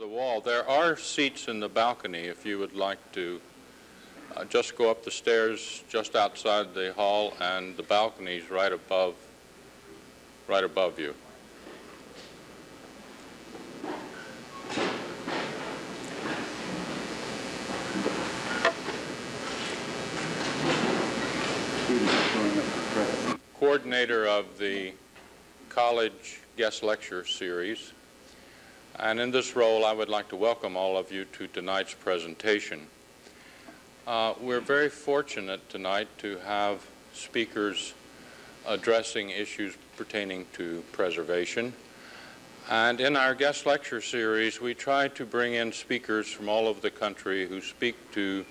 the wall. There are seats in the balcony if you would like to just go up the stairs just outside the hall, and the balcony's right above you. Coordinator of the College Guest Lecture Series. And in this role, I would like to welcome all of you to tonight's presentation. We're very fortunate tonight to have speakers addressing issues pertaining to preservation. And in our guest lecture series, we try to bring in speakers from all over the country who speak to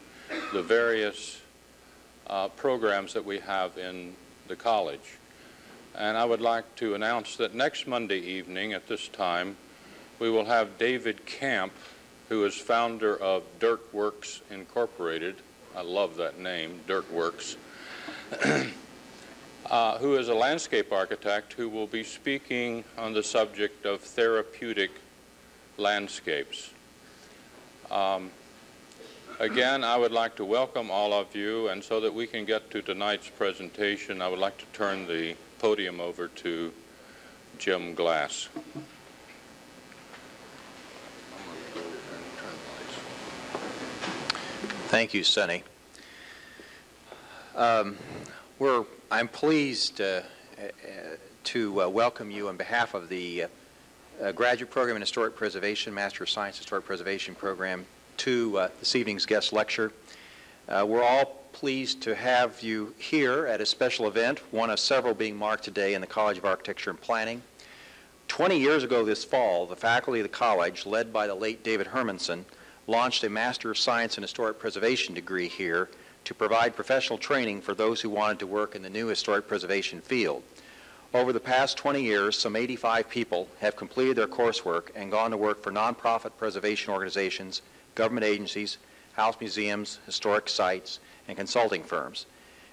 the various programs that we have in the college. And I would like to announce that next Monday evening at this time, we will have David Camp, who is founder of Dirt Works Incorporated. I love that name, Dirt Works. Who is a landscape architect who will be speaking on the subject of therapeutic landscapes. Again, I would like to welcome all of you, and so that we can get to tonight's presentation, I would like to turn the podium over to Jim Glass. Thank you, Sonny. I'm pleased to welcome you on behalf of the Graduate Program in Historic Preservation, Master of Science Historic Preservation Program, to this evening's guest lecture. We're all pleased to have you here at a special event, one of several being marked today in the College of Architecture and Planning. 20 years ago this fall, the faculty of the college, led by the late David Hermanson, launched a Master of Science in Historic Preservation degree here to provide professional training for those who wanted to work in the new historic preservation field. Over the past 20 years, some 85 people have completed their coursework and gone to work for nonprofit preservation organizations, government agencies, house museums, historic sites, and consulting firms.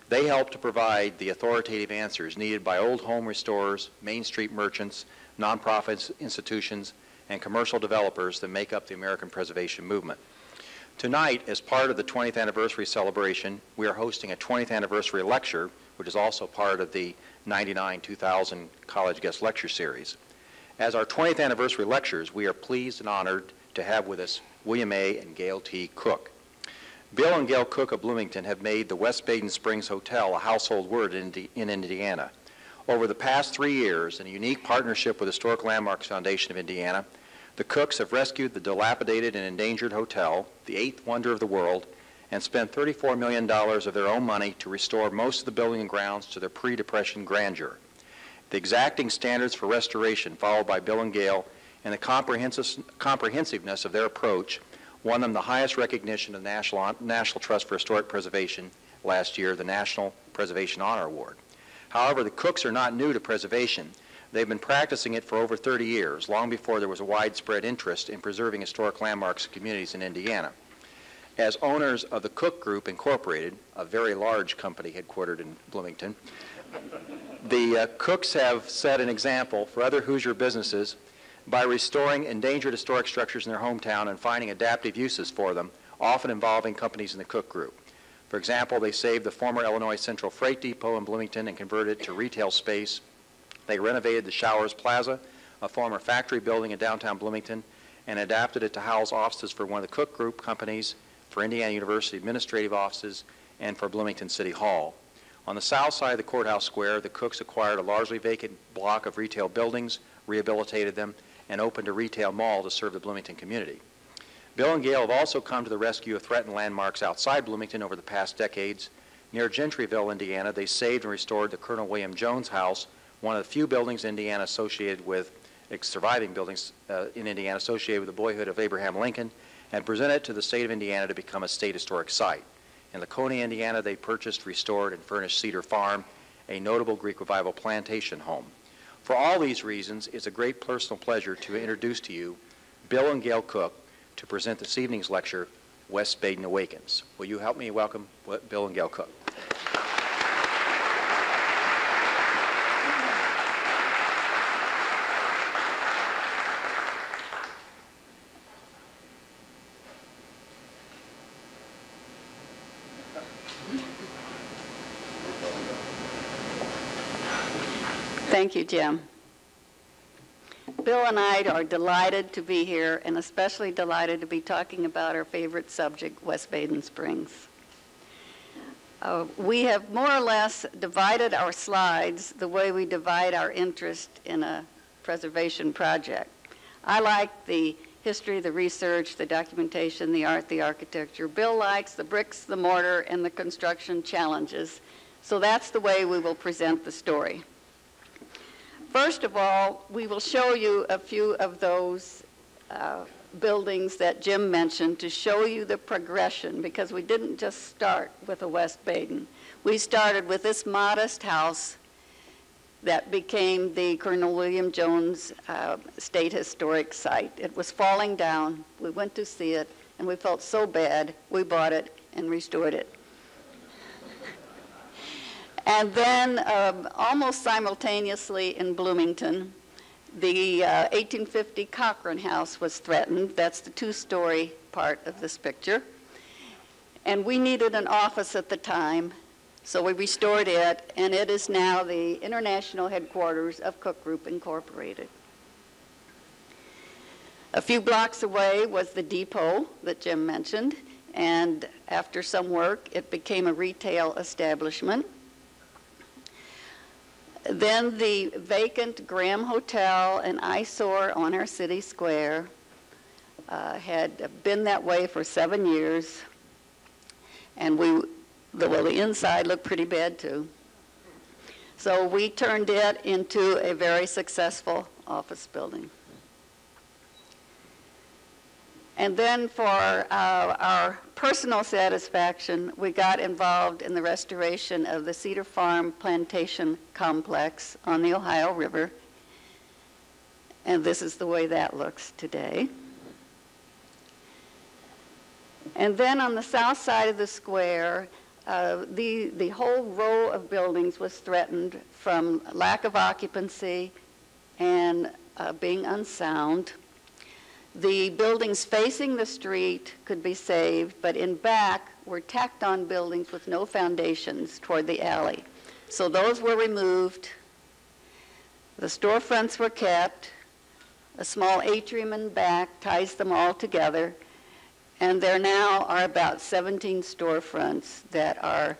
They help to provide the authoritative answers needed by old home restorers, Main Street merchants, nonprofit institutions, and commercial developers that make up the American preservation movement. Tonight, as part of the 20th anniversary celebration, we are hosting a 20th anniversary lecture, which is also part of the 99-2000 College Guest Lecture Series. As our 20th anniversary lectures, we are pleased and honored to have with us William A. and Gayle T. Cook. Bill and Gayle Cook of Bloomington have made the West Baden Springs Hotel a household word in Indiana. Over the past 3 years, in a unique partnership with the Historic Landmarks Foundation of Indiana, the Cooks have rescued the dilapidated and endangered hotel, the eighth wonder of the world, and spent $34 million of their own money to restore most of the building and grounds to their pre-Depression grandeur. The exacting standards for restoration followed by Bill and Gayle and the comprehensiveness of their approach won them the highest recognition of the National Trust for Historic Preservation last year, the National Preservation Honor Award. However, the Cooks are not new to preservation. They've been practicing it for over 30 years, long before there was a widespread interest in preserving historic landmarks and communities in Indiana. As owners of the Cook Group Incorporated, a very large company headquartered in Bloomington, the Cooks have set an example for other Hoosier businesses by restoring endangered historic structures in their hometown and finding adaptive uses for them, often involving companies in the Cook Group. For example, they saved the former Illinois Central Freight Depot in Bloomington and converted it to retail space. They renovated the Showers Plaza, a former factory building in downtown Bloomington, and adapted it to house offices for one of the Cook Group companies, for Indiana University administrative offices, and for Bloomington City Hall. On the south side of the courthouse square, the Cooks acquired a largely vacant block of retail buildings, rehabilitated them, and opened a retail mall to serve the Bloomington community. Bill and Gayle have also come to the rescue of threatened landmarks outside Bloomington over the past decades. Near Gentryville, Indiana, they saved and restored the Colonel William Jones House, one of the few buildings in Indiana associated with, surviving buildings in Indiana associated with the boyhood of Abraham Lincoln, and presented it to the state of Indiana to become a state historic site. In Laconia, Indiana, they purchased, restored, and furnished Cedar Farm, a notable Greek Revival plantation home. For all these reasons, it's a great personal pleasure to introduce to you Bill and Gayle Cook to present this evening's lecture, West Baden Awakens. Will you help me welcome Bill and Gayle Cook? Thank you, Jim. Bill and I are delighted to be here, and especially delighted to be talking about our favorite subject, West Baden Springs. We have more or less divided our slides the way we divide our interest in a preservation project. I like the history, the research, the documentation, the art, the architecture. Bill likes the bricks, the mortar, and the construction challenges. So that's the way we will present the story. First of all, we will show you a few of those buildings that Jim mentioned to show you the progression, because we didn't just start with a West Baden. We started with this modest house that became the Colonel William Jones State Historic Site. It was falling down. We went to see it, and we felt so bad, we bought it and restored it. And then almost simultaneously in Bloomington, the 1850 Cochran House was threatened. That's the two-story part of this picture. And we needed an office at the time, so we restored it, and it is now the international headquarters of Cook Group Incorporated. A few blocks away was the depot that Jim mentioned, and after some work, it became a retail establishment. Then the vacant Graham Hotel, an eyesore on our city square, had been that way for 7 years, and the inside looked pretty bad too. So we turned it into a very successful office building. And then for our personal satisfaction, we got involved in the restoration of the Cedar Farm plantation complex on the Ohio River. And this is the way that looks today. And then on the south side of the square, the whole row of buildings was threatened from lack of occupancy and being unsound. The buildings facing the street could be saved, but in back were tacked on buildings with no foundations toward the alley. So those were removed. The storefronts were kept. A small atrium in back ties them all together. And there now are about 17 storefronts that are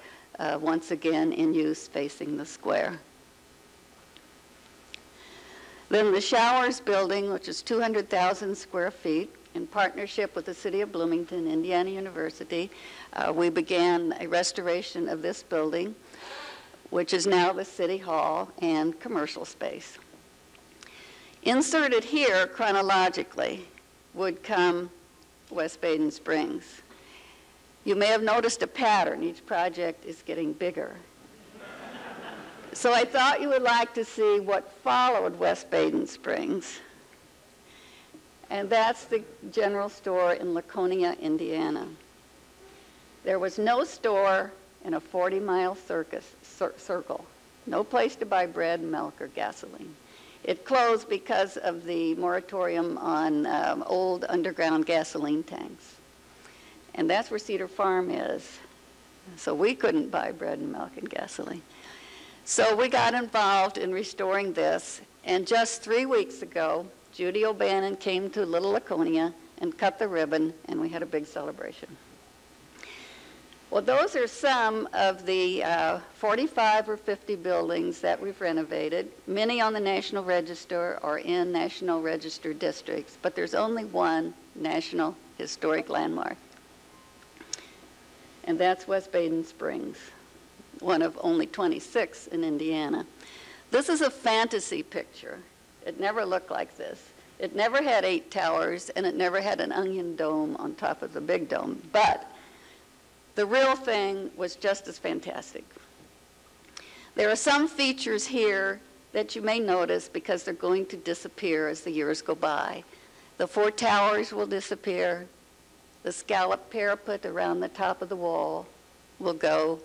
once again in use facing the square. Then the Showers building, which is 200,000 square feet, in partnership with the City of Bloomington, Indiana University, we began a restoration of this building, which is now the City Hall and commercial space. Inserted here chronologically would come West Baden Springs. You may have noticed a pattern. Each project is getting bigger. So I thought you would like to see what followed West Baden Springs. And that's the general store in Laconia, Indiana. There was no store in a 40-mile circle. No place to buy bread, milk, or gasoline. It closed because of the moratorium on old underground gasoline tanks. And that's where Cedar Farm is. So we couldn't buy bread and milk and gasoline. So we got involved in restoring this, and just 3 weeks ago, Judy O'Bannon came to Little Laconia and cut the ribbon, and we had a big celebration. Well, those are some of the 45 or 50 buildings that we've renovated, many on the National Register or in National Register districts, but there's only one National Historic Landmark, and that's West Baden Springs, one of only 26 in Indiana. This is a fantasy picture. It never looked like this. It never had 8 towers, and it never had an onion dome on top of the big dome, but the real thing was just as fantastic. There are some features here that you may notice because they're going to disappear as the years go by. The 4 towers will disappear. The scallop parapet around the top of the wall will go,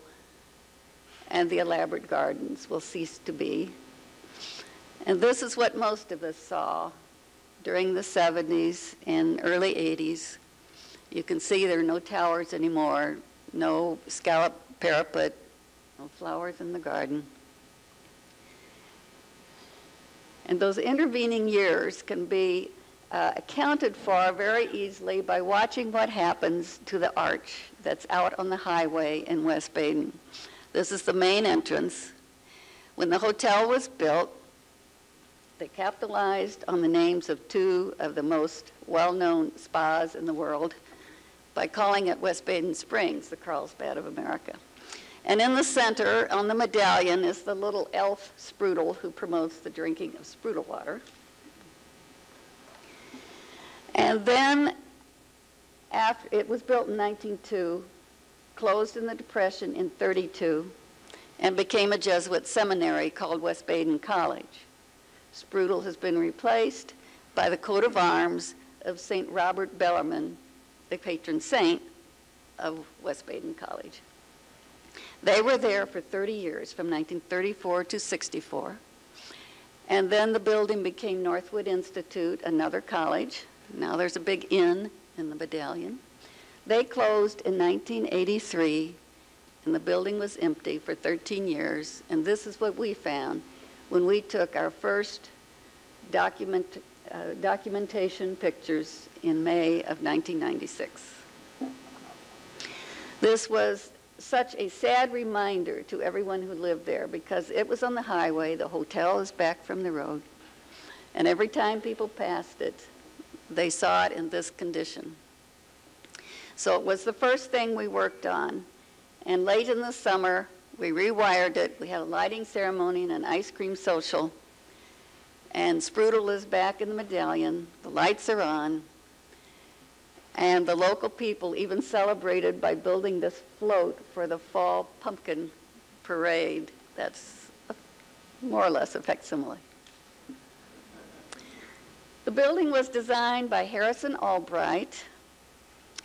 and the elaborate gardens will cease to be. And this is what most of us saw during the 70s and early 80s. You can see there are no towers anymore, no scallop parapet, no flowers in the garden. And those intervening years can be accounted for very easily by watching what happens to the arch that's out on the highway in West Baden. This is the main entrance. When the hotel was built, they capitalized on the names of two of the most well-known spas in the world by calling it West Baden Springs, the Carlsbad of America. And in the center, on the medallion, is the little elf Sprudel, who promotes the drinking of Sprudel water. And then, after it was built in 1902, closed in the Depression in 1932, and became a Jesuit seminary called West Baden College. Sprudel has been replaced by the coat of arms of St. Robert Bellarmine, the patron saint of West Baden College. They were there for 30 years, from 1934 to 64. And then the building became Northwood Institute, another college. Now there's a big N in the medallion. They closed in 1983, and the building was empty for 13 years. And this is what we found when we took our first documentation pictures in May of 1996. This was such a sad reminder to everyone who lived there, because it was on the highway, the hotel is back from the road, and every time people passed it, they saw it in this condition. So it was the first thing we worked on, and late in the summer, we rewired it. We had a lighting ceremony and an ice cream social, and Sprudel is back in the medallion, the lights are on, and the local people even celebrated by building this float for the fall pumpkin parade. That's more or less a facsimile. The building was designed by Harrison Albright,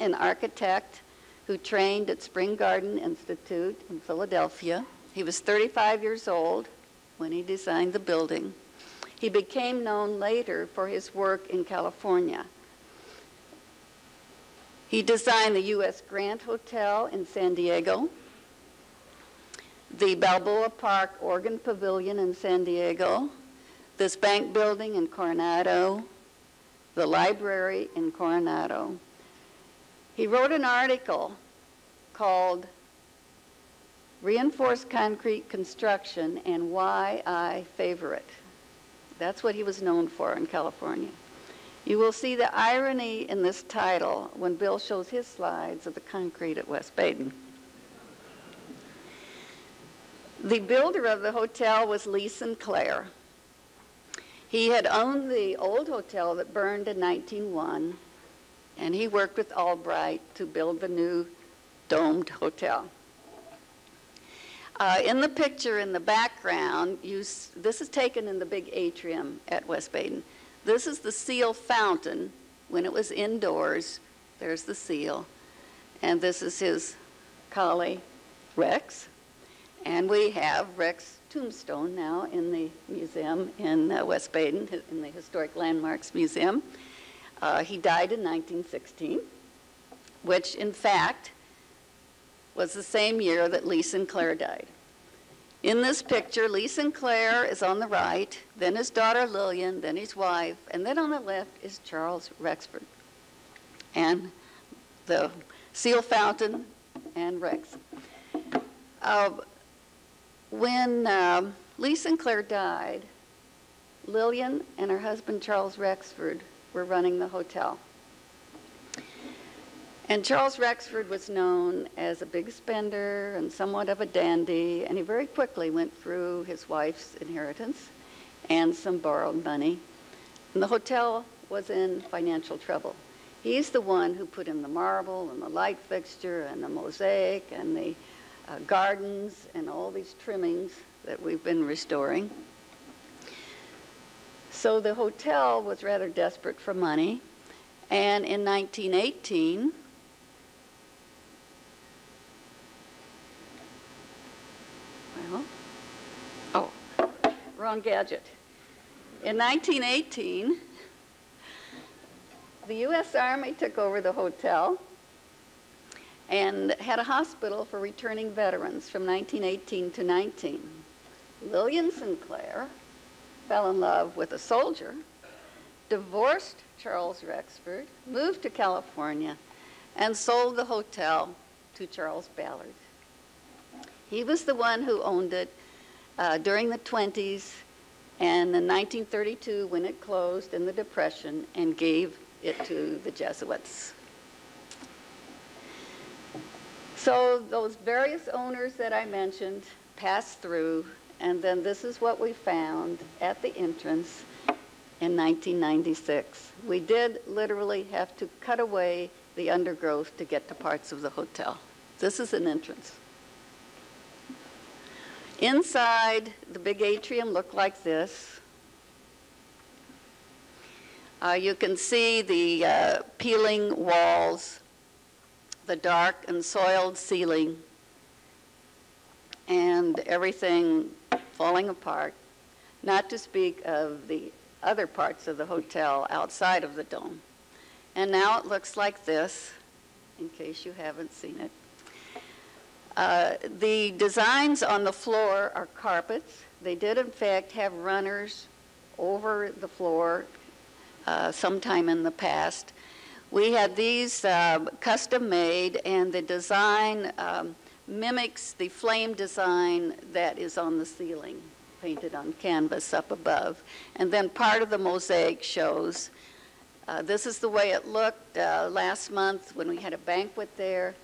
an architect who trained at Spring Garden Institute in Philadelphia. He was 35 years old when he designed the building. He became known later for his work in California. He designed the U.S. Grant Hotel in San Diego, the Balboa Park Organ Pavilion in San Diego, this bank building in Coronado, the library in Coronado. He wrote an article called Reinforced Concrete Construction and Why I Favor It. That's what he was known for in California. You will see the irony in this title when Bill shows his slides of the concrete at West Baden. The builder of the hotel was Lee Sinclair. He had owned the old hotel that burned in 1901, and he worked with Albright to build the new domed hotel. In the picture in the background, this is taken in the big atrium at West Baden. This is the seal fountain. When it was indoors, there's the seal. And this is his collie, Rex. And we have Rex's tombstone now in the museum in West Baden, in the Historic Landmarks Museum. He died in 1916, which in fact was the same year that Lee Sinclair died. In this picture, Lee Sinclair is on the right, then his daughter Lillian, then his wife, and then on the left is Charles Rexford. And the seal fountain and Rex. When Lee Sinclair died, Lillian and her husband Charles Rexford were running the hotel. And Charles Rexford was known as a big spender and somewhat of a dandy, and he very quickly went through his wife's inheritance and some borrowed money. And the hotel was in financial trouble. He's the one who put in the marble and the light fixture and the mosaic and the gardens and all these trimmings that we've been restoring. So the hotel was rather desperate for money, and in 1918, In 1918, the U.S. Army took over the hotel and had a hospital for returning veterans from 1918 to 19. Lillian Sinclair fell in love with a soldier, divorced Charles Rexford, moved to California, and sold the hotel to Charles Ballard. He was the one who owned it during the 20s and in 1932 when it closed in the Depression and gave it to the Jesuits. So those various owners that I mentioned passed through, and then this is what we found at the entrance in 1996. We did literally have to cut away the undergrowth to get to parts of the hotel. This is an entrance. Inside, the big atrium looked like this. You can see the peeling walls, the dark and soiled ceiling, and everything falling apart, not to speak of the other parts of the hotel outside of the dome. And now it looks like this, in case you haven't seen it. The designs on the floor are carpets. They did, in fact, have runners over the floor sometime in the past. We had these custom made, and the design mimics the flame design that is on the ceiling, painted on canvas up above. And then part of the mosaic shows. This is the way it looked last month when we had a banquet there.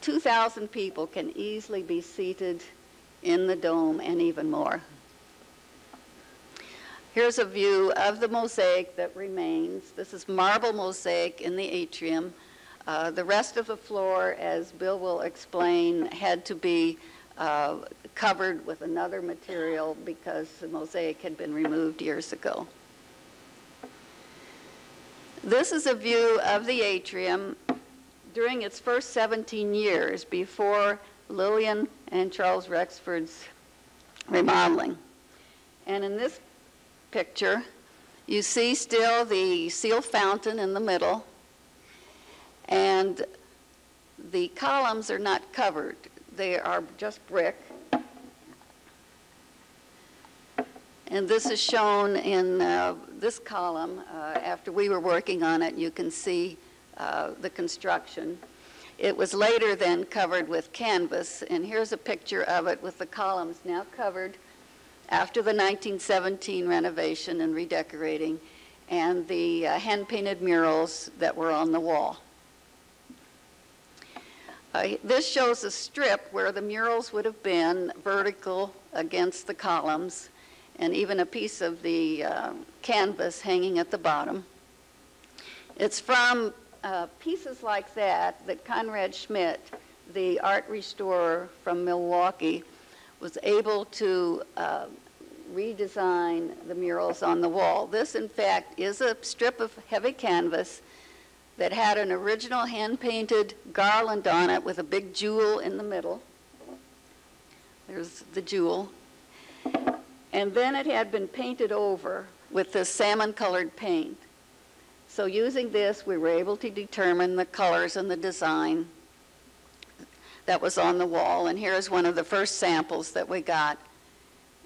2,000 people can easily be seated in the dome and even more. Here's a view of the mosaic that remains. This is marble mosaic in the atrium. The rest of the floor, as Bill will explain, had to be covered with another material because the mosaic had been removed years ago. This is a view of the atrium during its first 17 years before Lillian and Charles Rexford's remodeling. And in this picture, you see still the seal fountain in the middle, and the columns are not covered. They are just brick. And this is shown in this column. After we were working on it, you can see the construction. It was later then covered with canvas, and here's a picture of it with the columns now covered after the 1917 renovation and redecorating, and the hand-painted murals that were on the wall. This shows a strip where the murals would have been vertical against the columns, and even a piece of the canvas hanging at the bottom. It's from pieces like that, that Conrad Schmitt, the art restorer from Milwaukee, was able to redesign the murals on the wall. This, in fact, is a strip of heavy canvas that had an original hand-painted garland on it with a big jewel in the middle. There's the jewel. And then it had been painted over with this salmon-colored paint. So using this, we were able to determine the colors and the design that was on the wall. And here's one of the first samples that we got.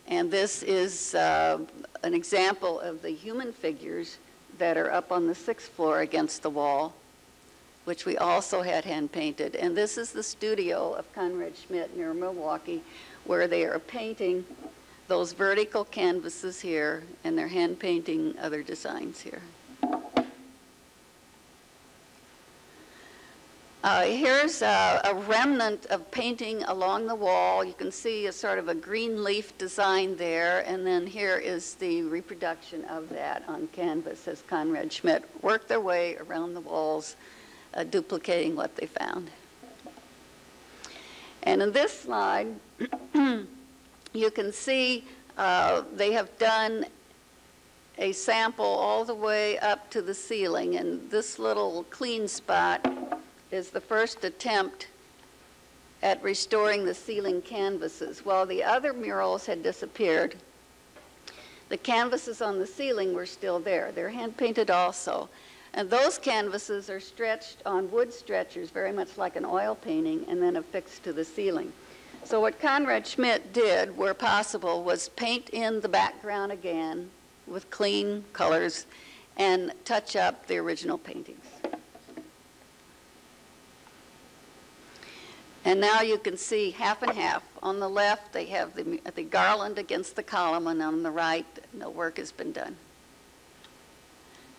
And this is an example of the human figures that are up on the 6th floor against the wall, which we also had hand-painted. And this is the studio of Conrad Schmitt near Milwaukee, where they are painting those vertical canvases here, and they're hand-painting other designs here. Here's a remnant of painting along the wall. You can see a sort of a green leaf design there, and then here is the reproduction of that on canvas as Conrad Schmitt worked their way around the walls, duplicating what they found. And in this slide, you can see they have done a sample all the way up to the ceiling, and this little clean spot is the first attempt at restoring the ceiling canvases. While the other murals had disappeared, the canvases on the ceiling were still there. They're hand-painted also. And those canvases are stretched on wood stretchers, very much like an oil painting, and then affixed to the ceiling. So what Conrad Schmitt did, where possible, was paint in the background again with clean colors and touch up the original paintings. And now you can see half and half. On the left, they have the garland against the column, and on the right, no work has been done.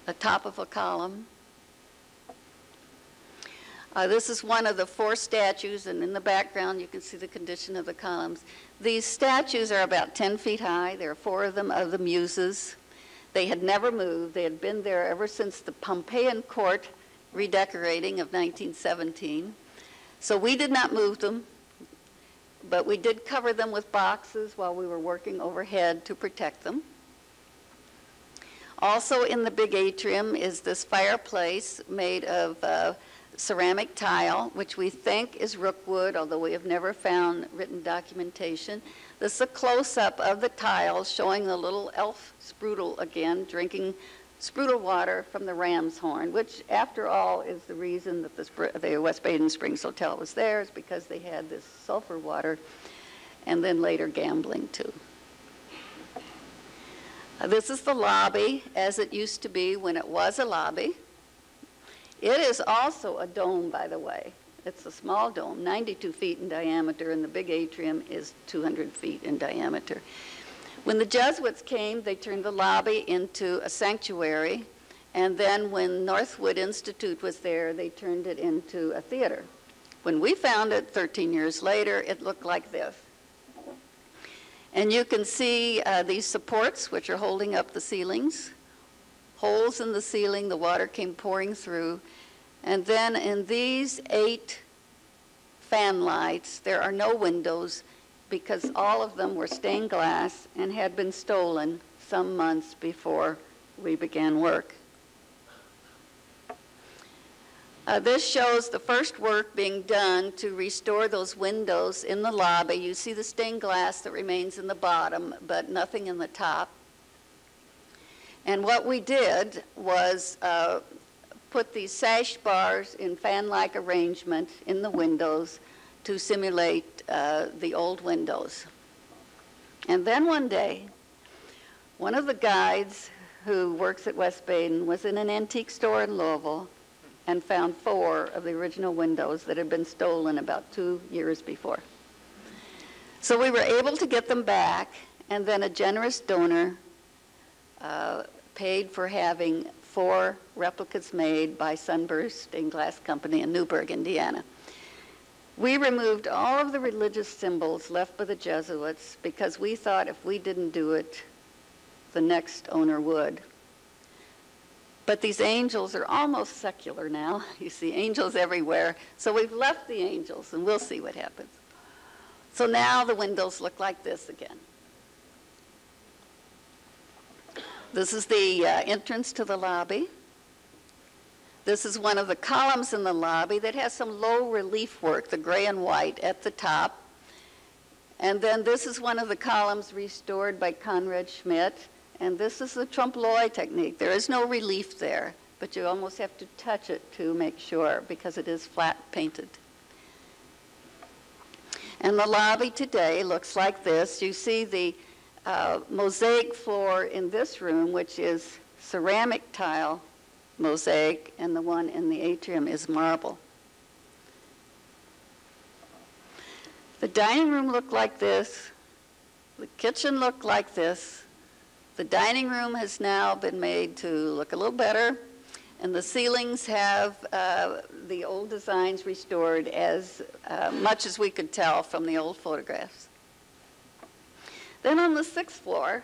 The top of a column. This is one of the four statues, and in the background you can see the condition of the columns. These statues are about 10 feet high. There are four of them of the Muses. They had never moved. They had been there ever since the Pompeian court redecorating of 1917. So we did not move them, but we did cover them with boxes while we were working overhead to protect them. Also in the big atrium is this fireplace made of ceramic tile, which we think is rookwood, although we have never found written documentation. This is a close-up of the tiles showing the little elf Sprudel again, drinking Sprudel water from the ram's horn, which, after all, is the reason that the West Baden Springs Hotel was there, is because they had this sulfur water, and then later gambling, too. This is the lobby, as it used to be when it was a lobby. It is also a dome, by the way. It's a small dome, 92 feet in diameter, and the big atrium is 200 feet in diameter. When the Jesuits came, they turned the lobby into a sanctuary, and then when Northwood Institute was there, they turned it into a theater. When we found it 13 years later, it looked like this. And you can see these supports, which are holding up the ceilings. Holes in the ceiling, the water came pouring through. And then in these 8 fan lights, there are no windows because all of them were stained glass and had been stolen some months before we began work. This shows the first work being done to restore those windows in the lobby. You see the stained glass that remains in the bottom, but nothing in the top. And what we did was put these sash bars in fan-like arrangement in the windows to simulate the old windows. And then one day, one of the guides who works at West Baden was in an antique store in Louisville and found 4 of the original windows that had been stolen about 2 years before. So we were able to get them back, and then a generous donor paid for having 4 replicas made by Sunburst Stained Glass Company in Newburgh, Indiana. We removed all of the religious symbols left by the Jesuits because we thought if we didn't do it, the next owner would. But these angels are almost secular now. You see angels everywhere. So we've left the angels, and we'll see what happens. So now the windows look like this again. This is the entrance to the lobby. This is one of the columns in the lobby that has some low relief work, the gray and white at the top. And then this is one of the columns restored by Conrad Schmitt. And this is the trompe l'oeil technique. There is no relief there, but you almost have to touch it to make sure because it is flat painted. And the lobby today looks like this. You see the mosaic floor in this room, which is ceramic tile mosaic, and the one in the atrium is marble. The dining room looked like this. The kitchen looked like this. The dining room has now been made to look a little better, and the ceilings have the old designs restored as much as we could tell from the old photographs. Then on the 6th floor,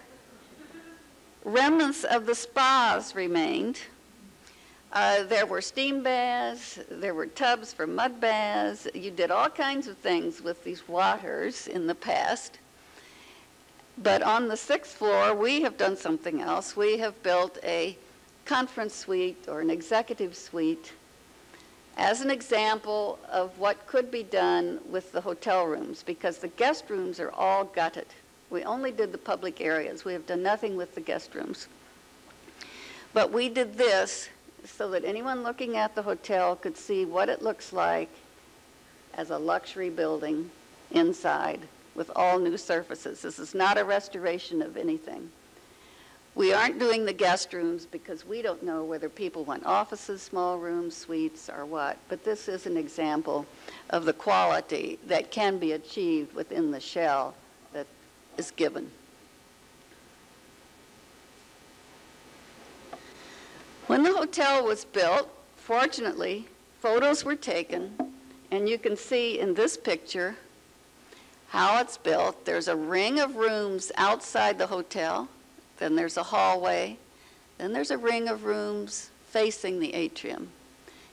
remnants of the spas remained. There were steam baths, there were tubs for mud baths. You did all kinds of things with these waters in the past. But on the 6th floor, we have done something else. We have built a conference suite or an executive suite as an example of what could be done with the hotel rooms, because the guest rooms are all gutted. We only did the public areas. We have done nothing with the guest rooms. But we did this so that anyone looking at the hotel could see what it looks like as a luxury building inside with all new surfaces. This is not a restoration of anything. We aren't doing the guest rooms because we don't know whether people want offices, small rooms, suites, or what, but this is an example of the quality that can be achieved within the shell that is given. When the hotel was built, fortunately, photos were taken, and you can see in this picture how it's built. There's a ring of rooms outside the hotel. Then there's a hallway, then there's a ring of rooms facing the atrium.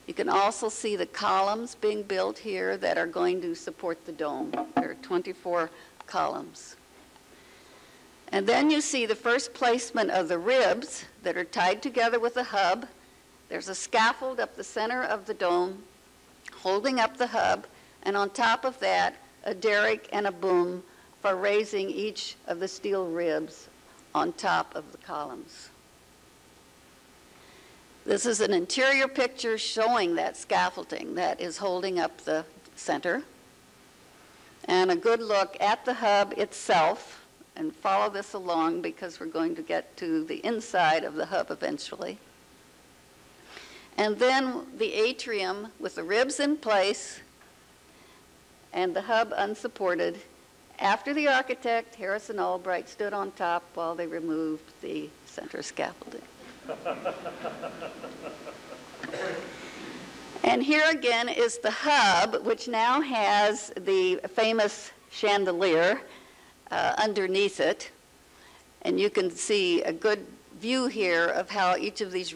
You can also see the columns being built here that are going to support the dome. There are 24 columns. And then you see the first placement of the ribs that are tied together with a hub. There's a scaffold up the center of the dome holding up the hub, and on top of that, a derrick and a boom for raising each of the steel ribs on top of the columns. This is an interior picture showing that scaffolding that is holding up the center, and a good look at the hub itself, and follow this along because we're going to get to the inside of the hub eventually. And then the atrium with the ribs in place and the hub unsupported, after the architect, Harrison Albright, stood on top while they removed the center scaffolding. And here again is the hub, which now has the famous chandelier underneath it. And you can see a good view here of how each of these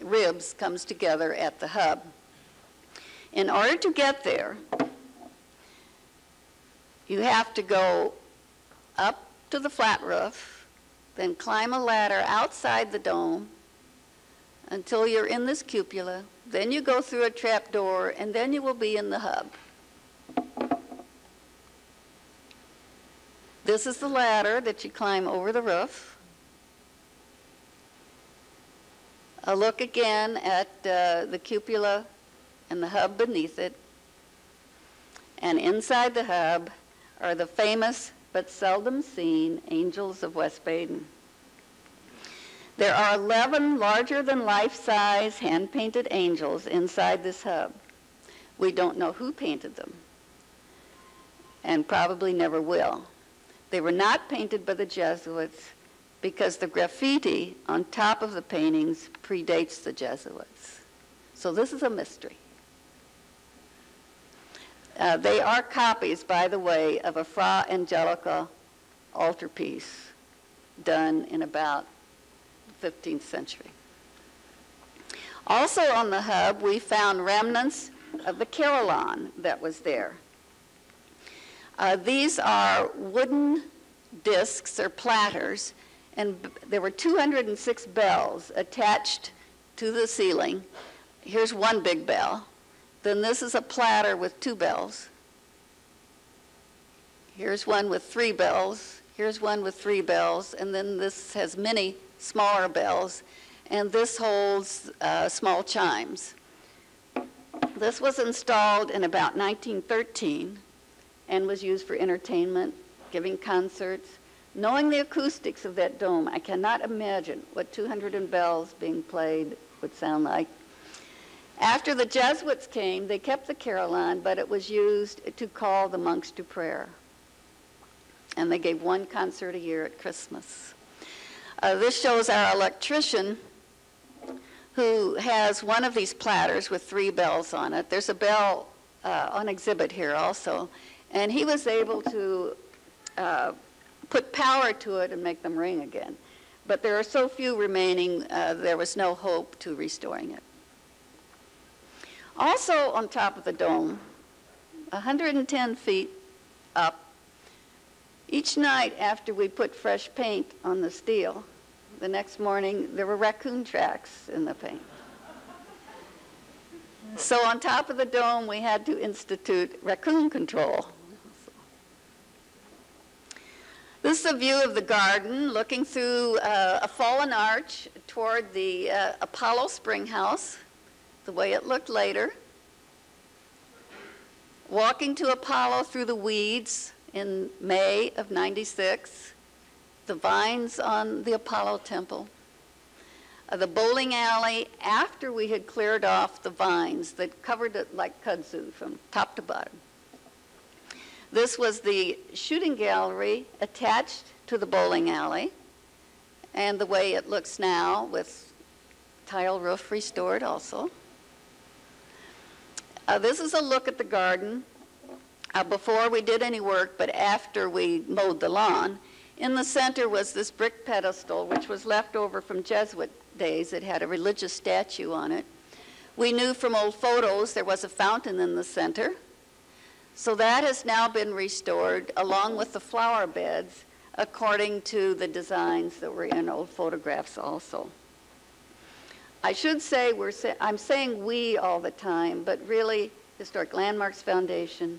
ribs comes together at the hub. In order to get there, you have to go up to the flat roof, then climb a ladder outside the dome until you're in this cupola, then you go through a trap door, and then you will be in the hub. This is the ladder that you climb over the roof. A look again at the cupola and the hub beneath it, and inside the hub are the famous but seldom seen angels of West Baden. There are 11 larger than life-size hand-painted angels inside this hub. We don't know who painted them and probably never will. They were not painted by the Jesuits because the graffiti on top of the paintings predates the Jesuits. So this is a mystery. They are copies, by the way, of a Fra Angelica altarpiece done in about the 15th century. Also on the hub, we found remnants of the carillon that was there. These are wooden discs or platters, and there were 206 bells attached to the ceiling. Here's one big bell. Then this is a platter with 2 bells. Here's one with 3 bells. Here's one with 3 bells. And then this has many smaller bells. And this holds small chimes. This was installed in about 1913 and was used for entertainment, giving concerts. Knowing the acoustics of that dome, I cannot imagine what 200 bells being played would sound like. After the Jesuits came, they kept the carillon, but it was used to call the monks to prayer. And they gave one concert a year at Christmas. This shows our electrician who has one of these platters with 3 bells on it. There's a bell on exhibit here also. And he was able to put power to it and make them ring again. But there are so few remaining, there was no hope to restoring it. Also on top of the dome, 110 feet up, each night after we put fresh paint on the steel, the next morning there were raccoon tracks in the paint. So on top of the dome, we had to institute raccoon control. This is a view of the garden looking through a fallen arch toward the Apollo Spring House, the way it looked later. Walking to Apollo Through the Weeds in May of '96, the vines on the Apollo Temple, the bowling alley after we had cleared off the vines that covered it like kudzu from top to bottom. This was the shooting gallery attached to the bowling alley, and the way it looks now with tile roof restored also. This is a look at the garden before we did any work, but after we mowed the lawn. In the center was this brick pedestal, which was left over from Jesuit days. It had a religious statue on it. We knew from old photos there was a fountain in the center. So that has now been restored along with the flower beds according to the designs that were in old photographs also. I should say I'm saying we all the time, but really Historic Landmarks Foundation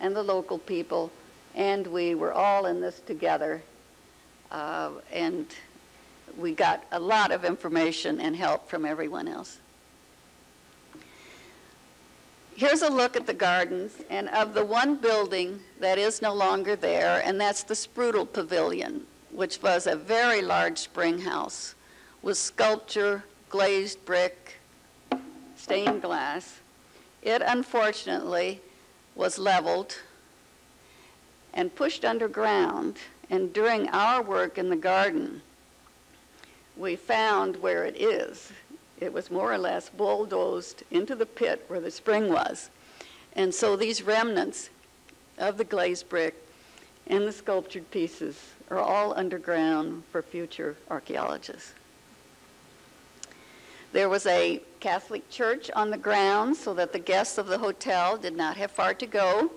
and the local people and we were all in this together, and we got a lot of information and help from everyone else. Here's a look at the gardens and of the one building that is no longer there, and that's the Sprudel Pavilion, which was a very large spring house with sculpture, glazed brick, stained glass. It unfortunately was leveled and pushed underground, and during our work in the garden, we found where it is. It was more or less bulldozed into the pit where the spring was. And so these remnants of the glazed brick and the sculptured pieces are all underground for future archaeologists. There was a Catholic church on the grounds so that the guests of the hotel did not have far to go.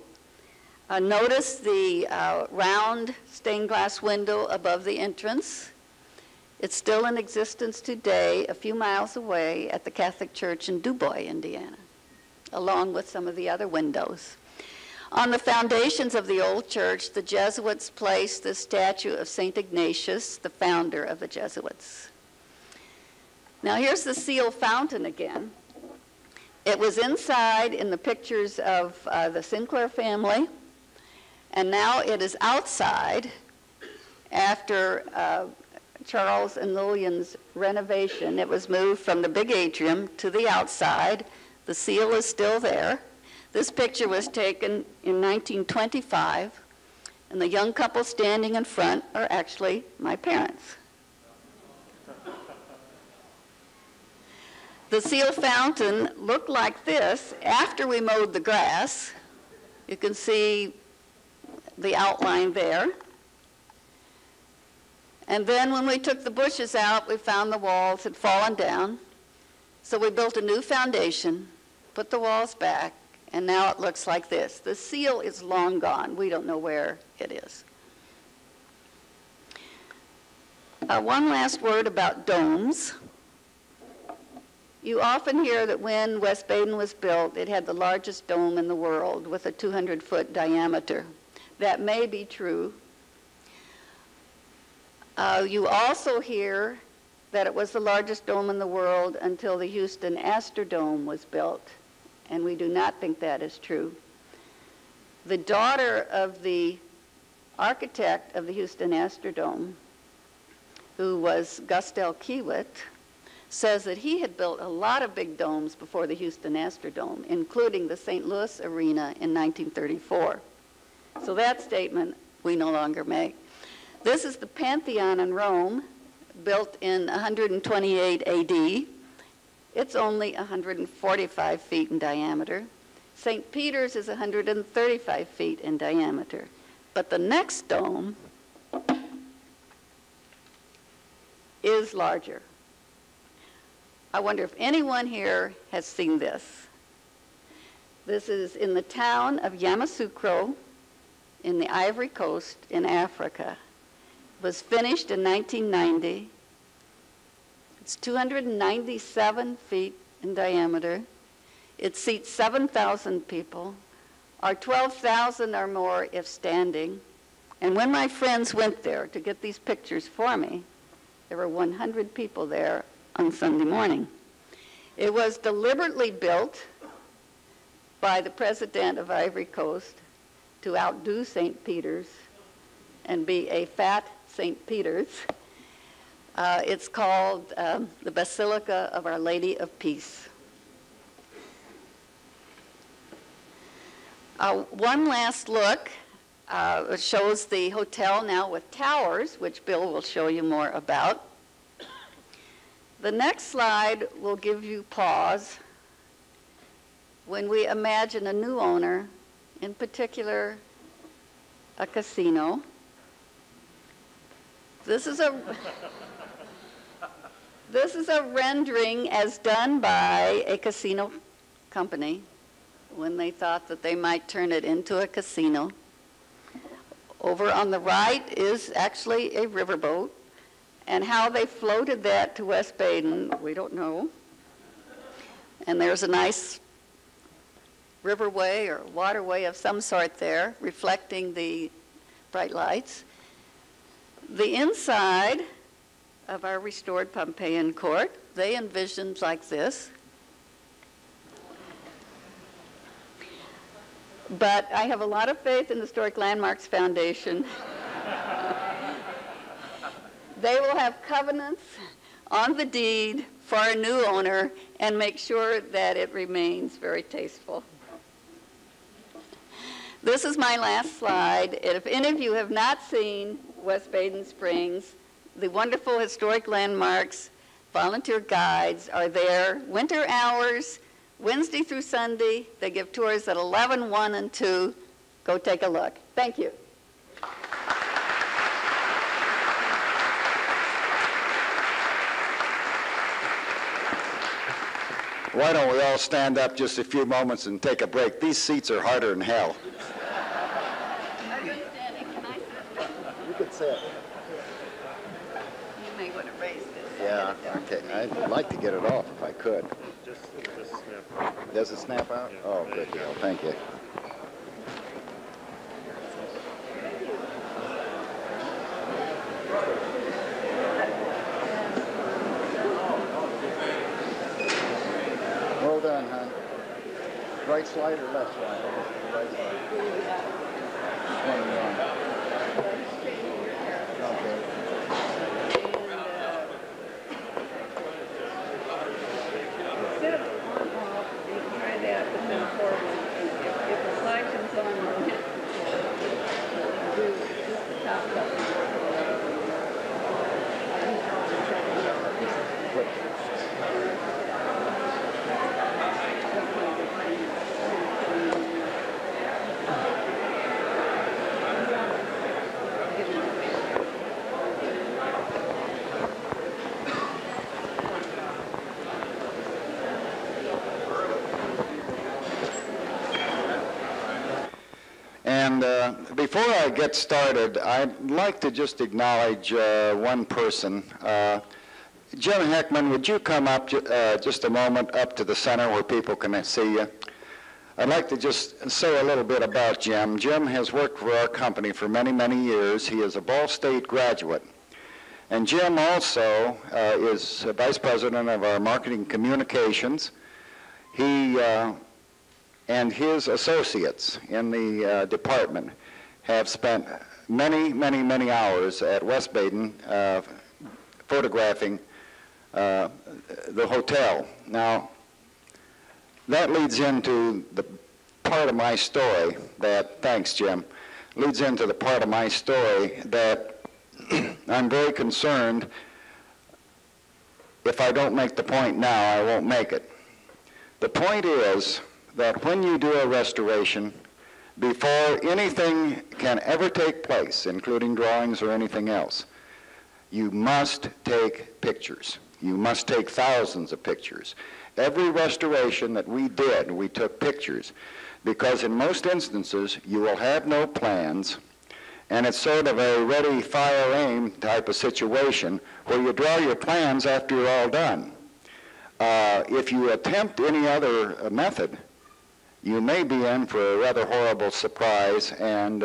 Notice the round stained glass window above the entrance. It's still in existence today, a few miles away at the Catholic Church in DuBois, Indiana, along with some of the other windows. On the foundations of the old church, the Jesuits placed the statue of St. Ignatius, the founder of the Jesuits. Now here's the seal fountain again. It was inside in the pictures of the Sinclair family. And now it is outside after Charles and Lillian's renovation. It was moved from the big atrium to the outside. The seal is still there. This picture was taken in 1925, and the young couple standing in front are actually my parents. The seal fountain looked like this after we mowed the grass. You can see the outline there. And then when we took the bushes out, we found the walls had fallen down. So we built a new foundation, put the walls back, and now it looks like this. The seal is long gone. We don't know where it is. One last word about domes. You often hear that when West Baden was built, it had the largest dome in the world with a 200-foot diameter. That may be true. You also hear that it was the largest dome in the world until the Houston Astrodome was built, and we do not think that is true. The daughter of the architect of the Houston Astrodome, who was Gustel Kiewit, says that he had built a lot of big domes before the Houston Astrodome, including the St. Louis Arena in 1934. So that statement we no longer make. This is the Pantheon in Rome, built in 128 AD. It's only 145 feet in diameter. St. Peter's is 135 feet in diameter. But the next dome is larger. I wonder if anyone here has seen this. This is in the town of Yamoussoukro in the Ivory Coast in Africa. It was finished in 1990. It's 297 feet in diameter. It seats 7,000 people, or 12,000 or more if standing. And when my friends went there to get these pictures for me, there were 100 people there on Sunday morning. It was deliberately built by the president of Ivory Coast to outdo St. Peter's and be a fat St. Peter's. It's called the Basilica of Our Lady of Peace. One last look shows the hotel now with towers, which Bill will show you more about. The next slide will give you pause when we imagine a new owner, in particular a casino. This is a rendering as done by a casino company when they thought that they might turn it into a casino. Over on the right is actually a riverboat, and how they floated that to West Baden, we don't know. And there's a nice riverway or waterway of some sort there, reflecting the bright lights. The inside of our restored Pompeian court, they envisioned like this. But I have a lot of faith in the Historic Landmarks Foundation. They will have covenants on the deed for a new owner and make sure that it remains very tasteful. This is my last slide. If any of you have not seen West Baden Springs, the wonderful Historic Landmarks volunteer guides are there. Winter hours, Wednesday through Sunday. They give tours at 11, 1, and 2. Go take a look. Thank you. Why don't we all stand up just a few moments and take a break? These seats are harder than hell. I've been standing. Can I sit? You could sit. You may want to raise this. Yeah, okay. I'd like to get it off if I could. Just snap out. Does it snap out? Yeah. Oh, good deal. Thank you. Hold on, hon. Right slide or left slide? Right slide. Instead of on off, you try that and then forward. If the slide comes on, we'll hit the top left. Before I get started, I'd like to just acknowledge one person. Jim Heckman, would you come up just a moment up to the center where people can see you? I'd like to just say a little bit about Jim. Jim has worked for our company for many, many years. He is a Ball State graduate. And Jim also is vice president of our marketing communications. He and his associates in the department have spent many, many, many hours at West Baden photographing the hotel. Now, that leads into the part of my story that, thanks Jim, leads into the part of my story that I'm very concerned if I don't make the point now, I won't make it. The point is that when you do a restoration, before anything can ever take place, including drawings or anything else, you must take pictures. You must take thousands of pictures. Every restoration that we did, we took pictures, because in most instances, you will have no plans, and it's sort of a ready, fire, aim type of situation where you draw your plans after you're all done. If you attempt any other method, you may be in for a rather horrible surprise, and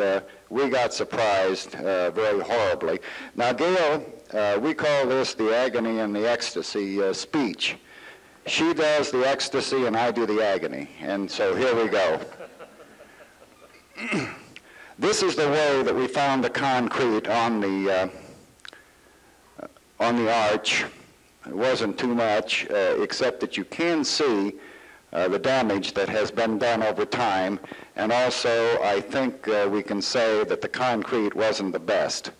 we got surprised very horribly. Now, Gayle, we call this the agony and the ecstasy speech. She does the ecstasy and I do the agony. And so here we go. This is the way that we found the concrete on the arch. It wasn't too much, except that you can see the damage that has been done over time. And also, I think we can say that the concrete wasn't the best.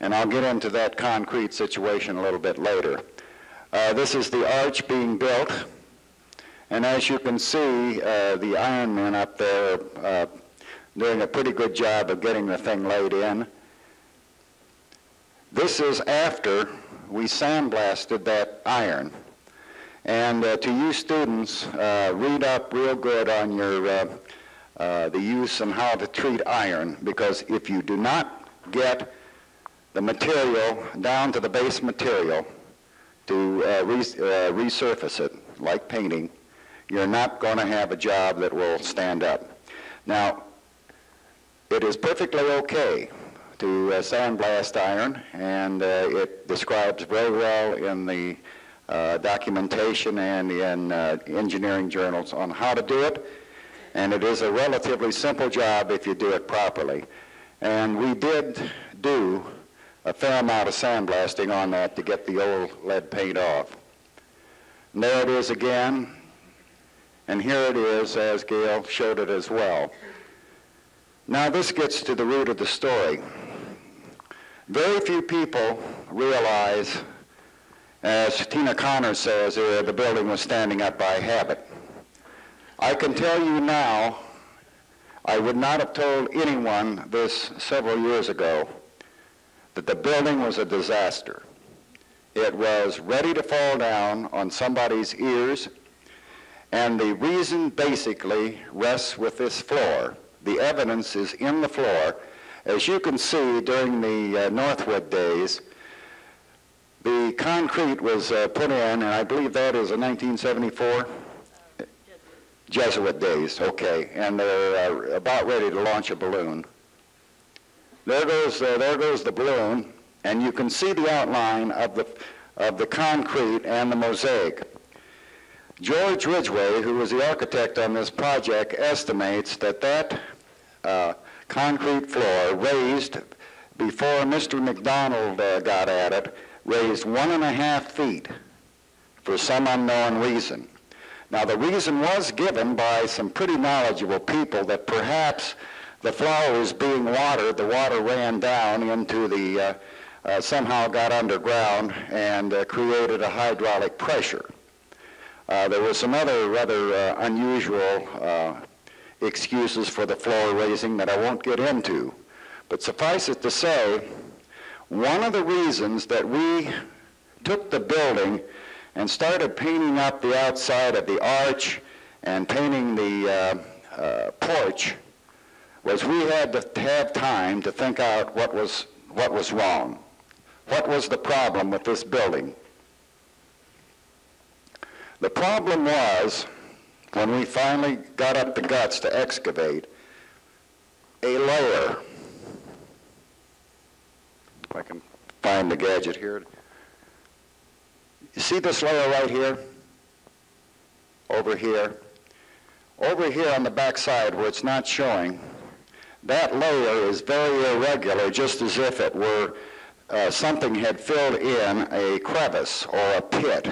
And I'll get into that concrete situation a little bit later. This is the arch being built. And as you can see, the iron men up there doing a pretty good job of getting the thing laid in. This is after we sandblasted that iron. And to you students, read up real good on your, the use and how to treat iron, because if you do not get the material down to the base material to resurface it, like painting, you're not going to have a job that will stand up. Now, it is perfectly okay to sandblast iron, and it describes very well in the documentation and in engineering journals on how to do it, and it is a relatively simple job if you do it properly. And we did do a fair amount of sandblasting on that to get the old lead paint off. And there it is again, and here it is as Gayle showed it as well. Now this gets to the root of the story. Very few people realize, as Tina Connor says, the building was standing up by habit. I can tell you now, I would not have told anyone this several years ago, that the building was a disaster. It was ready to fall down on somebody's ears, and the reason basically rests with this floor. The evidence is in the floor. As you can see, during the Northwood days, the concrete was put in, and I believe that is in 1974? Jesuit days, okay. And they're about ready to launch a balloon. There goes the balloon, and you can see the outline of the concrete and the mosaic. George Ridgway, who was the architect on this project, estimates that that concrete floor raised, before Mr. McDonald got at it, raised 1.5 feet for some unknown reason. Now the reason was given by some pretty knowledgeable people that perhaps the flowers being watered, the water ran down into the, somehow got underground and created a hydraulic pressure. There were some other rather unusual excuses for the floor raising that I won't get into. But suffice it to say, one of the reasons that we took the building and started painting up the outside of the arch and painting the porch was we had to have time to think out what was wrong. What was the problem with this building? The problem was, when we finally got up the guts to excavate, a layer. If I can find the gadget here. You see this layer right here? Over here. Over here on the back side where it's not showing, that layer is very irregular, just as if it were something had filled in a crevice or a pit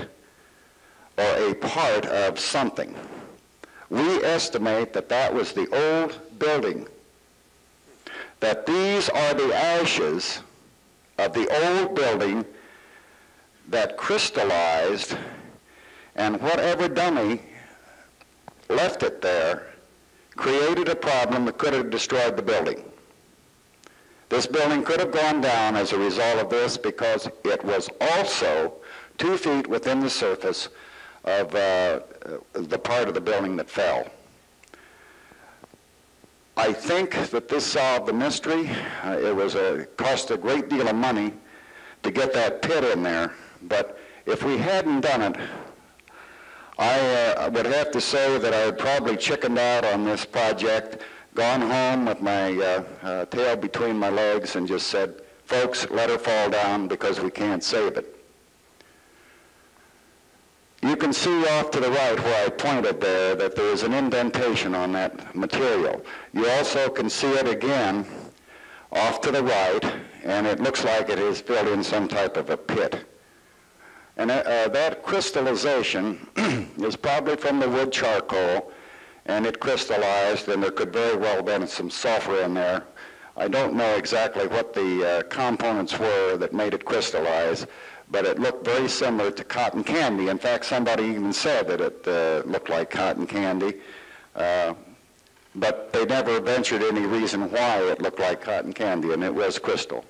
or a part of something. We estimate that that was the old building, that these are the ashes of the old building that crystallized, and whatever dummy left it there created a problem that could have destroyed the building. This building could have gone down as a result of this, because it was also 2 feet within the surface of the part of the building that fell. I think that this solved the mystery. It cost a great deal of money to get that pit in there, but if we hadn't done it, I would have to say that I had probably chickened out on this project, gone home with my tail between my legs and just said, folks, let her fall down because we can't save it. You can see off to the right where I pointed there that there is an indentation on that material. You also can see it again off to the right, and it looks like it is built in some type of a pit. And that crystallization is probably from the wood charcoal, and it crystallized, and there could very well have been some sulfur in there. I don't know exactly what the components were that made it crystallize, but it looked very similar to cotton candy. In fact, somebody even said that it looked like cotton candy, but they never ventured any reason why it looked like cotton candy, and it was crystal.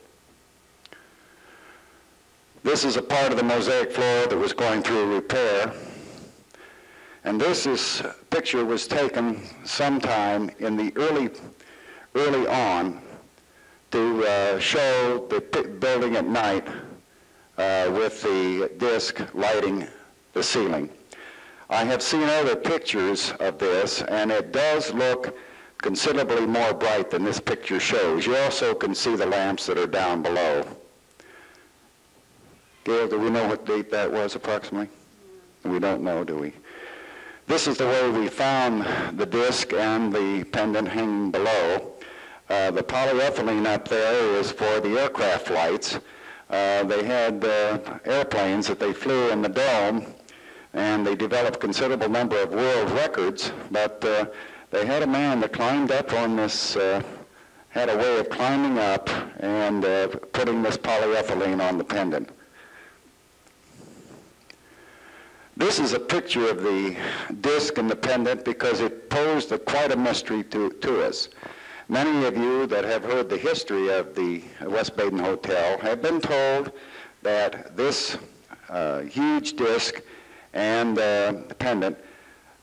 This is a part of the mosaic floor that was going through repair, and this picture was taken sometime in the early on to show the building at night with the disc lighting the ceiling. I have seen other pictures of this, and it does look considerably more bright than this picture shows. You also can see the lamps that are down below. Gayle, do we know what date that was approximately? We don't know, do we? This is the way we found the disc and the pendant hanging below. The polyethylene up there is for the aircraft lights. They had airplanes that they flew in the dome, and they developed a considerable number of world records, but they had a man that climbed up on this, had a way of climbing up and putting this polyethylene on the pendant. This is a picture of the disc and the pendant because it posed quite a mystery to us. Many of you that have heard the history of the West Baden Hotel have been told that this huge disc and pendant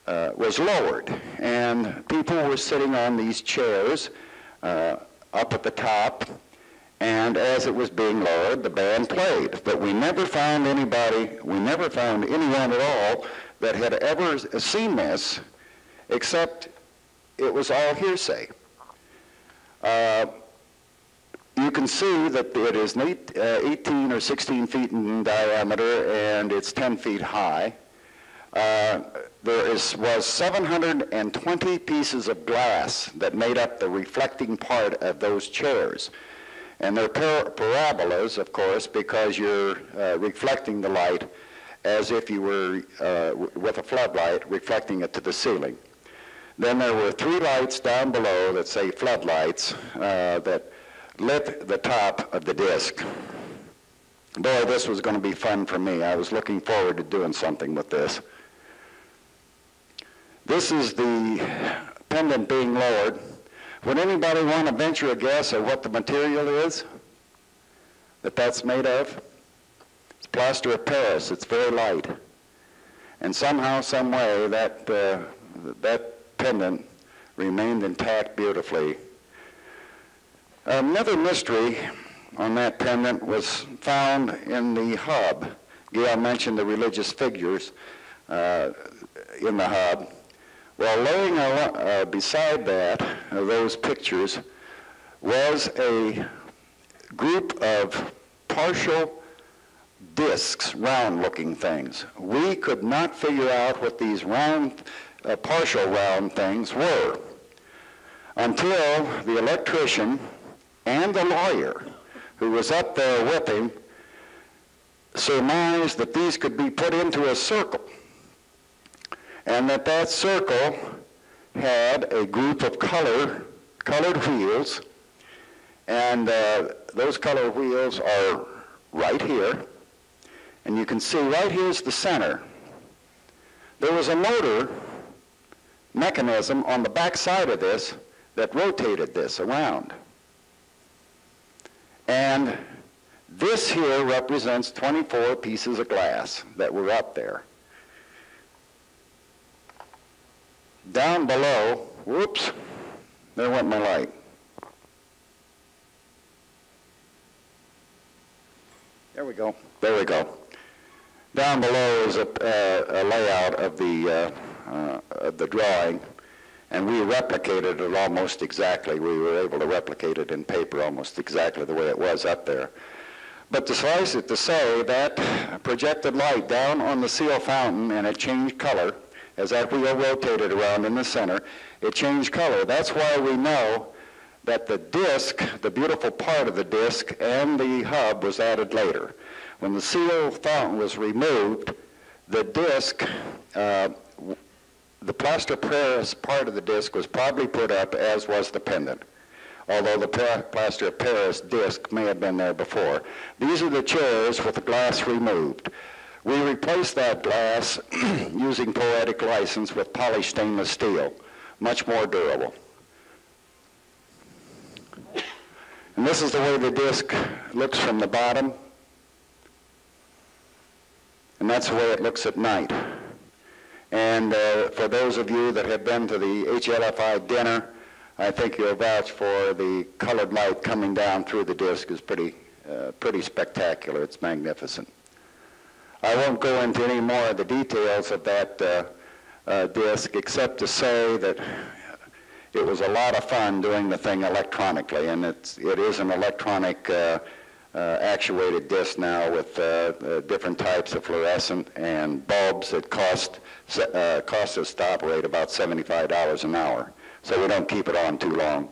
was lowered, and people were sitting on these chairs up at the top, and as it was being lowered, the band played. But we never found anybody, we never found anyone at all that had ever seen this, except it was all hearsay. You can see that it is 18 or 16 feet in diameter, and it's 10 feet high. There was 720 pieces of glass that made up the reflecting part of those chairs. And they're parabolas, of course, because you're reflecting the light as if you were, with a floodlight, reflecting it to the ceiling. Then there were three lights down below that say floodlights that lit the top of the disc. Boy, this was going to be fun for me. I was looking forward to doing something with this. This is the pendant being lowered. Would anybody want to venture a guess at what the material is that that's made of? It's plaster of Paris. It's very light. And somehow, some way, that pendant remained intact beautifully. Another mystery on that pendant was found in the hub. Gayle mentioned the religious figures in the hub. Well, laying beside that, those pictures, was a group of partial discs, round-looking things. We could not figure out what these partial round things were until the electrician and the lawyer who was up there with him surmised that these could be put into a circle, and that circle had a group of colored wheels, and those colored wheels are right here, and you can see right here's the center. There was a motor mechanism on the back side of this that rotated this around. And this here represents 24 pieces of glass that were up there. Down below, whoops, there went my light. There we go, there we go. Down below is a layout of the drawing, and we replicated it almost exactly. We were able to replicate it in paper almost exactly the way it was up there. But suffice it to say that projected light down on the seal fountain, and it changed color. As that wheel rotated around in the center, it changed color. That's why we know that the disc, the beautiful part of the disc, and the hub was added later. When the seal fountain was removed, the disc, the plaster Paris part of the disc was probably put up, as was the pendant, although the plaster of Paris disc may have been there before. These are the chairs with the glass removed. We replaced that glass using poetic license with polished stainless steel, much more durable. And this is the way the disc looks from the bottom, and that's the way it looks at night. And for those of you that have been to the HLFI dinner, I think you'll vouch for the colored light coming down through the disc is pretty spectacular. It's magnificent. I won't go into any more of the details of that disc, except to say that it was a lot of fun doing the thing electronically, and it is an electronic actuated disc now with different types of fluorescent and bulbs that cost us to operate about $75 an hour. So we don't keep it on too long.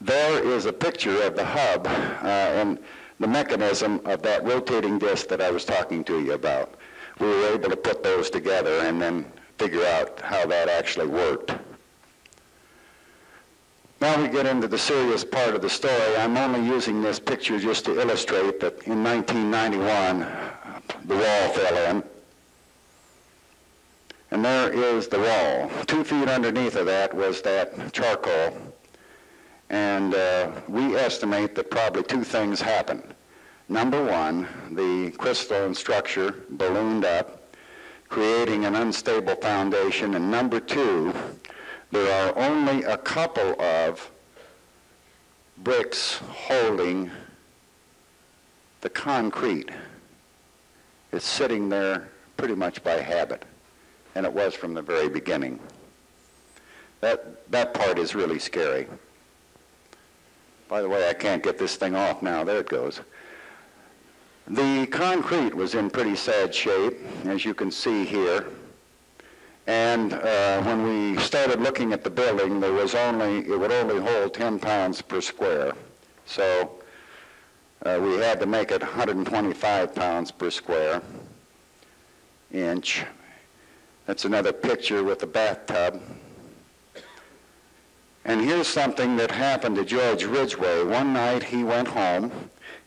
There is a picture of the hub and the mechanism of that rotating disc that I was talking to you about. We were able to put those together and then figure out how that actually worked. Now we get into the serious part of the story. I'm only using this picture just to illustrate that in 1991, the wall fell in. And there is the wall. 2 feet underneath of that was that charcoal. And we estimate that probably two things happened. Number one, the crystalline structure ballooned up, creating an unstable foundation. And number two, there are only a couple of bricks holding the concrete. It's sitting there pretty much by habit. And it was from the very beginning. That part is really scary. By the way, I can't get this thing off now. There it goes. The concrete was in pretty sad shape, as you can see here. And when we started looking at the building, it would only hold 10 pounds per square. So we had to make it 125 pounds per square inch. That's another picture with the bathtub. And here's something that happened to George Ridgway. One night he went home.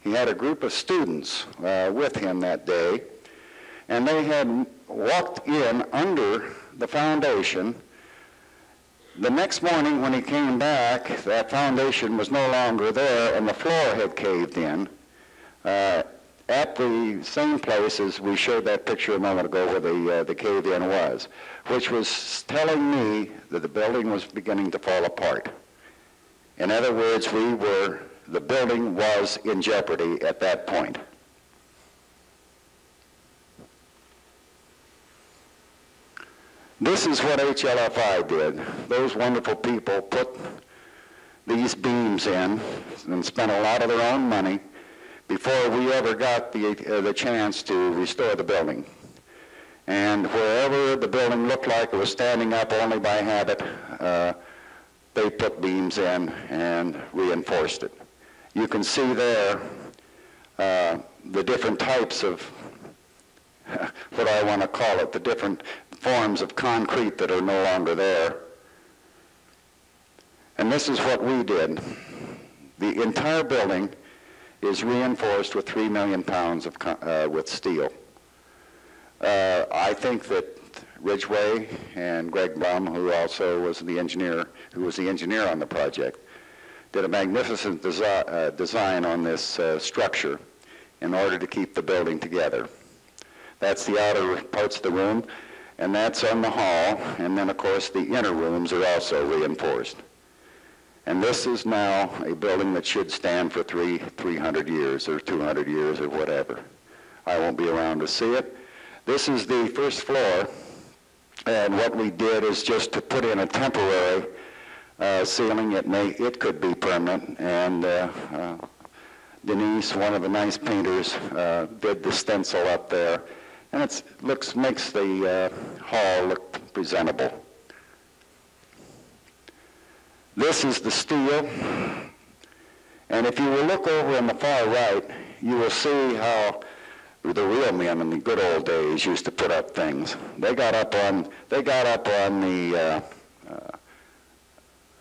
He had a group of students with him that day, and they had walked in under the foundation. The next morning when he came back, that foundation was no longer there, and the floor had caved in at the same place as we showed that picture a moment ago where the cave-in was, which was telling me that the building was beginning to fall apart. In other words, the building was in jeopardy at that point. This is what HLFI did. Those wonderful people put these beams in and spent a lot of their own money before we ever got the chance to restore the building. And wherever the building looked like it was standing up only by habit, they put beams in and reinforced it. You can see there the different types of, what I want to call it, the different forms of concrete that are no longer there. And this is what we did. The entire building is reinforced with 3 million pounds of with steel. I think that Ridgway and Greg Blum, who also was the engineer, on the project, did a magnificent design on this structure in order to keep the building together. That's the outer parts of the room, and that's on the hall, and then of course the inner rooms are also reinforced. And this is now a building that should stand for 300 years or 200 years or whatever. I won't be around to see it. This is the first floor, and what we did is just to put in a temporary ceiling. It could be permanent, and Denise, one of the nice painters, did the stencil up there, and it makes the hall look presentable. This is the steel, and if you will look over on the far right, you will see how the real men in the good old days used to put up things. They got up on the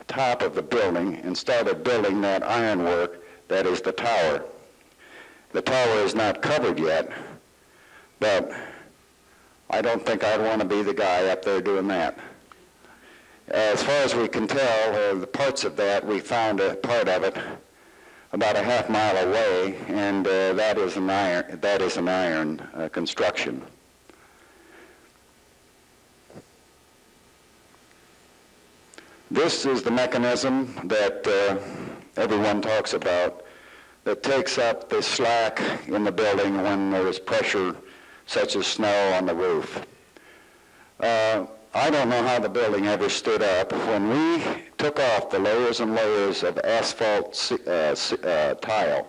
top of the building and started building that ironwork that is the tower. The tower is not covered yet, but I don't think I'd want to be the guy up there doing that. As far as we can tell, the parts of that, we found a part of it about a half mile away, and that is an iron construction. This is the mechanism that everyone talks about that takes up the slack in the building when there is pressure such as snow on the roof. I don't know how the building ever stood up. When we took off the layers and layers of asphalt tile,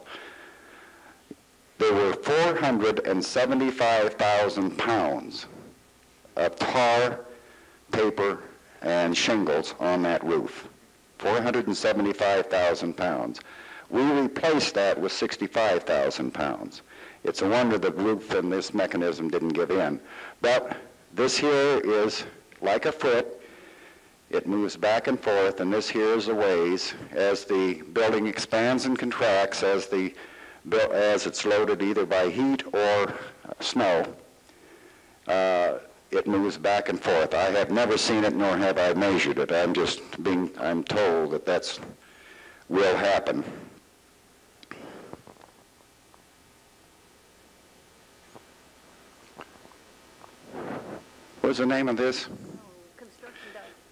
there were 475,000 pounds of tar, paper, and shingles on that roof. 475,000 pounds. We replaced that with 65,000 pounds. It's a wonder the roof and this mechanism didn't give in. But this here is like a foot. It moves back and forth, and this here is the ways as the building expands and contracts as it's loaded either by heat or snow. It moves back and forth. I have never seen it, nor have I measured it. I'm told that that's will happen. What was the name of this?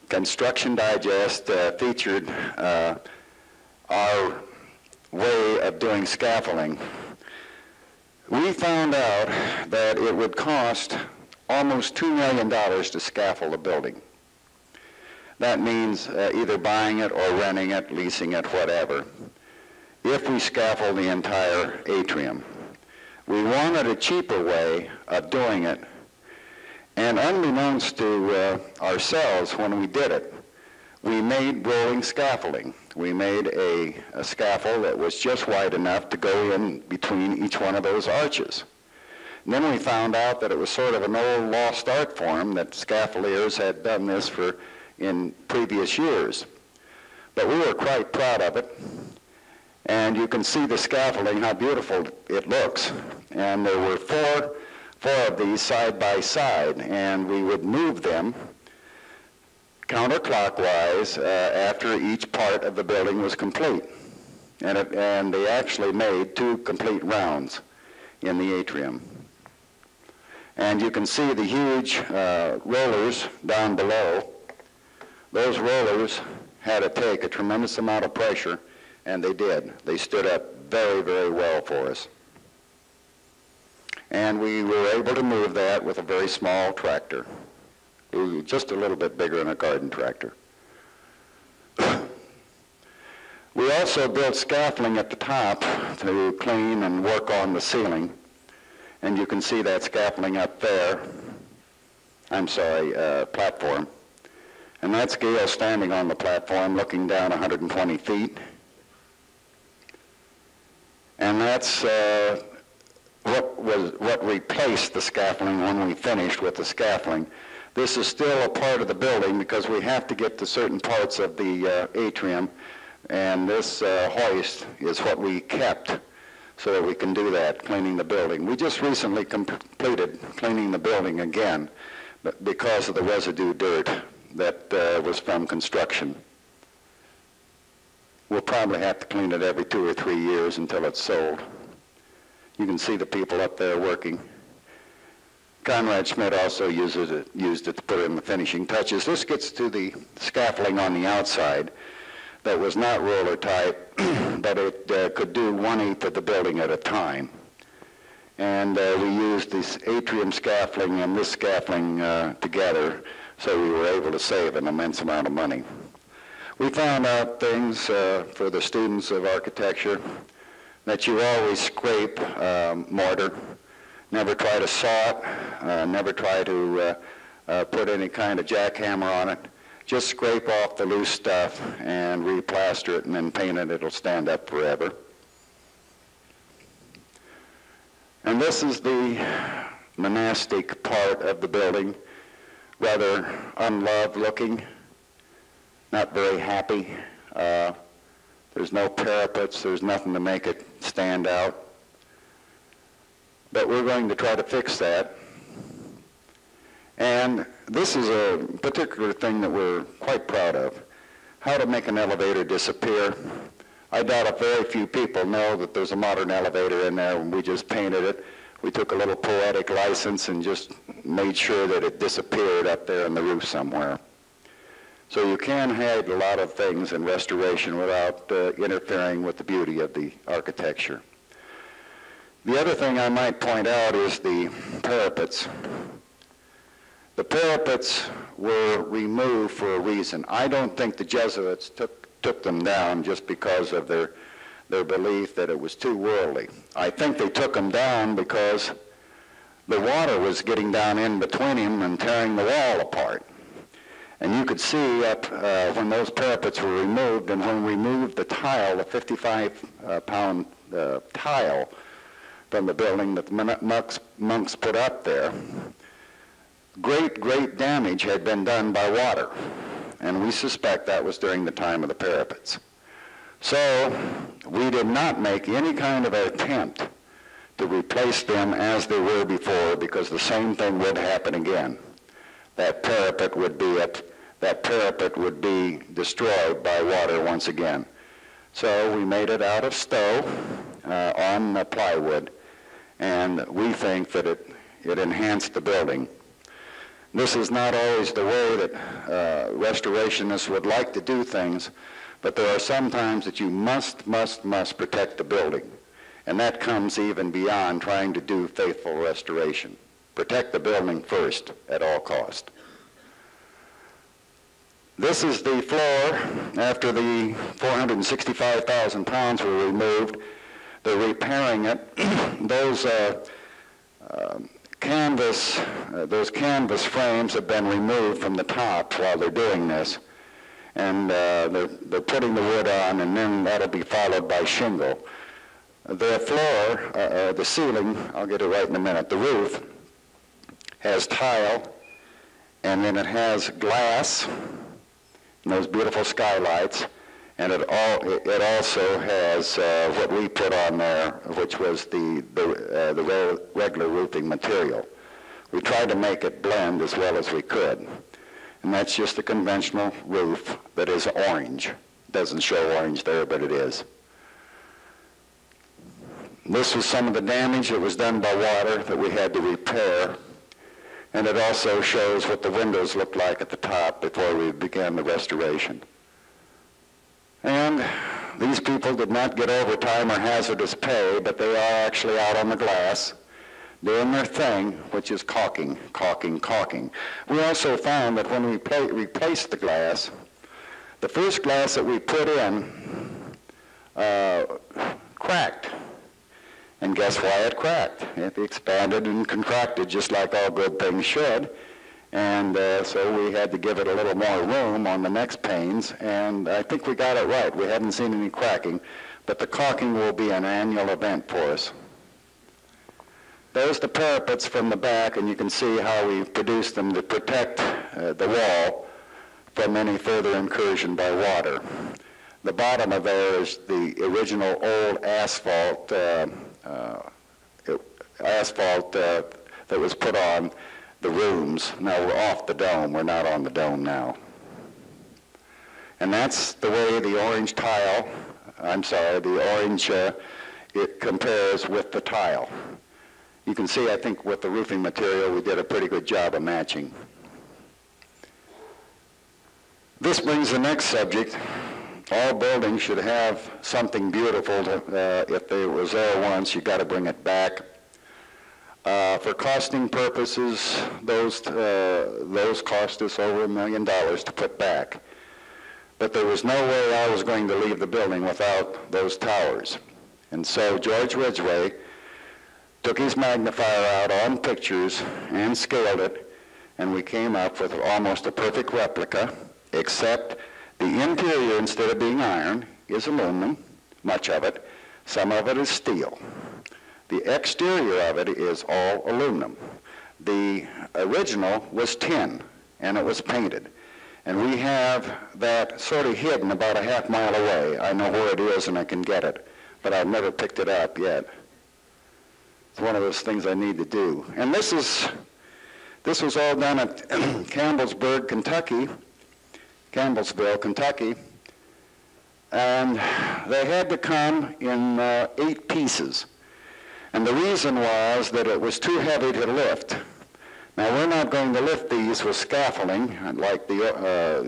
Construction Digest featured our way of doing scaffolding. We found out that it would cost almost $2 million to scaffold a building. That means either buying it or renting it, leasing it, whatever, if we scaffold the entire atrium. We wanted a cheaper way of doing it, and unbeknownst to ourselves, when we did it, we made rolling scaffolding. We made a scaffold that was just wide enough to go in between each one of those arches. And then we found out that it was sort of an old lost art form, that scaffolders had done this in previous years. But we were quite proud of it. And you can see the scaffolding, how beautiful it looks. And there were four of these side by side, and we would move them counterclockwise after each part of the building was complete. And they actually made two complete rounds in the atrium. And you can see the huge rollers down below. Those rollers had to take a tremendous amount of pressure, and they did. They stood up very, very well for us. And we were able to move that with a very small tractor. It was just a little bit bigger than a garden tractor. We also built scaffolding at the top to clean and work on the ceiling. And you can see that scaffolding up there. I'm sorry, platform. And that's Gayle standing on the platform looking down 120 feet. And that's what replaced the scaffolding when we finished with the scaffolding. This is still a part of the building because we have to get to certain parts of the atrium. And this hoist is what we kept so that we can do that, cleaning the building. We just recently completed cleaning the building again because of the residue dirt that was from construction. We'll probably have to clean it every 2 or 3 years until it's sold. You can see the people up there working. Conrad Schmitt also used it to put in the finishing touches. This gets to the scaffolding on the outside that was not roller type, but it could do 1/8 of the building at a time. And we used this atrium scaffolding and this scaffolding together, so we were able to save an immense amount of money. We found out things for the students of architecture that you always scrape mortar. Never try to saw it, never try to put any kind of jackhammer on it. Just scrape off the loose stuff and replaster it and then paint it. It'll stand up forever. And this is the monastic part of the building, rather unloved looking, not very happy. There's no parapets, there's nothing to make it stand out. But we're going to try to fix that. And this is a particular thing that we're quite proud of, how to make an elevator disappear. I doubt if very few people know that there's a modern elevator in there, and we just painted it. We took a little poetic license and just made sure that it disappeared up there in the roof somewhere. So you can hide a lot of things in restoration without interfering with the beauty of the architecture. The other thing I might point out is the parapets. The parapets were removed for a reason. I don't think the Jesuits took them down just because of their belief that it was too worldly. I think they took them down because the water was getting down in between them and tearing the wall apart. And you could see up when those parapets were removed, and when we removed the tile, the 55-pound tile from the building that the monks put up there, great, great damage had been done by water. And we suspect that was during the time of the parapets. So we did not make any kind of attempt to replace them as they were before, because the same thing would happen again. That parapet would be destroyed by water once again. So we made it out of stove on plywood, and we think that it enhanced the building. This is not always the way that restorationists would like to do things, but there are some times that you must protect the building. And that comes even beyond trying to do faithful restoration. Protect the building first at all cost. This is the floor. After the 465,000 pounds were removed, they're repairing it. Those canvas frames have been removed from the top while they're doing this, and they're putting the wood on, and then that'll be followed by shingle. The floor, the ceiling, I'll get it right in a minute, the roof has tile, and then it has glass, and those beautiful skylights, and it also has what we put on there, which was the regular roofing material. We tried to make it blend as well as we could. And that's just the conventional roof that is orange. Doesn't show orange there, but it is. This was some of the damage that was done by water that we had to repair. And it also shows what the windows looked like at the top before we began the restoration. And these people did not get overtime or hazardous pay, but they are actually out on the glass doing their thing, which is caulking, caulking, caulking. We also found that when we replaced the glass, the first glass that we put in cracked. And guess why it cracked? It expanded and contracted just like all good things should. And so we had to give it a little more room on the next panes, and I think we got it right. We haven't seen any cracking, but the caulking will be an annual event for us. There's the parapets from the back, and you can see how we produced them to protect the wall from any further incursion by water. The bottom of there is the original old asphalt that was put on the rooms. Now we're off the dome, we're not on the dome now. And that's the way the orange tile, it compares with the tile. You can see, I think with the roofing material, we did a pretty good job of matching. This brings the next subject. All buildings should have something beautiful to, if it was there once, you got to bring it back. For costing purposes, those cost us over $1 million to put back. But there was no way I was going to leave the building without those towers. And so George Ridgway took his magnifier out on pictures and scaled it, and we came up with almost a perfect replica, except the interior, instead of being iron, is aluminum, much of it. Some of it is steel. The exterior of it is all aluminum. The original was tin, and it was painted. And we have that sort of hidden about a half-mile away. I know where it is, and I can get it, but I've never picked it up yet. It's one of those things I need to do. And this was all done at Campbellsville, Kentucky, and they had to come in 8 pieces. And the reason was that it was too heavy to lift. Now, we're not going to lift these with scaffolding like the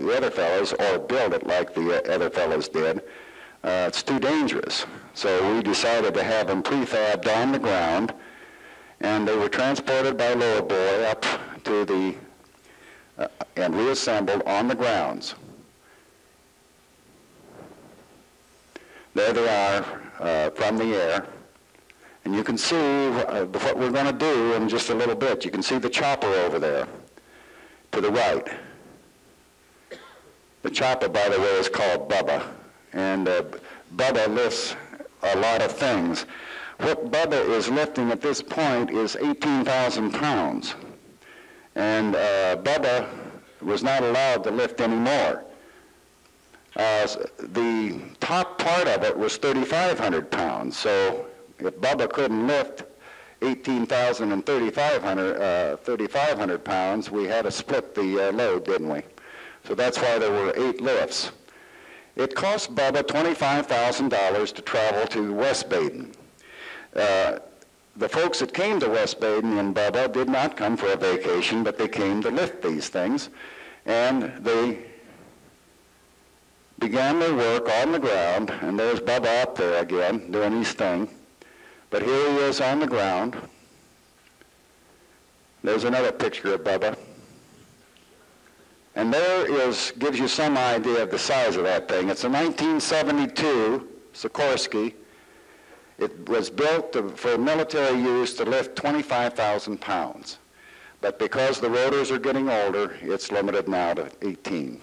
other fellows, or build it like the other fellows did. It's too dangerous. So we decided to have them prefabbed on the ground, and they were transported by lower boy up to the and reassembled on the grounds. There they are from the air. And you can see what we're going to do in just a little bit. You can see the chopper over there to the right. The chopper, by the way, is called Bubba. And Bubba lifts a lot of things. What Bubba is lifting at this point is 18,000 pounds. And Bubba was not allowed to lift anymore. The top part of it was 3,500 pounds. So if Bubba couldn't lift 18,000 and 3,500 pounds, we had to split the load, didn't we? So that's why there were 8 lifts. It cost Bubba $25,000 to travel to West Baden. The folks that came to West Baden and Bubba did not come for a vacation, but they came to lift these things. And they began their work on the ground, and there's Bubba up there again, doing his thing. But here he is on the ground. There's another picture of Bubba. And there is, gives you some idea of the size of that thing. It's a 1972 Sikorsky. It was built for military use to lift 25,000 pounds. But because the rotors are getting older, it's limited now to 18.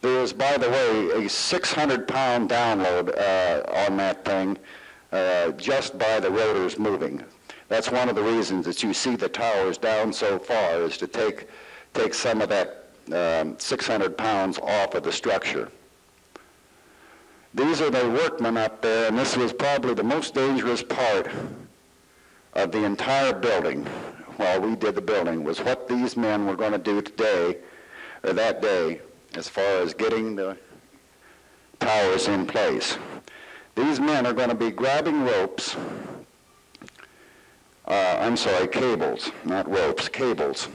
There is, by the way, a 600-pound download on that thing just by the rotors moving. That's one of the reasons that you see the towers down so far, is to take some of that 600 pounds off of the structure. These are the workmen up there, and this was probably the most dangerous part of the entire building while we did the building, was what these men were going to do today, or that day, as far as getting the towers in place. These men are going to be grabbing ropes, cables, not ropes, cables,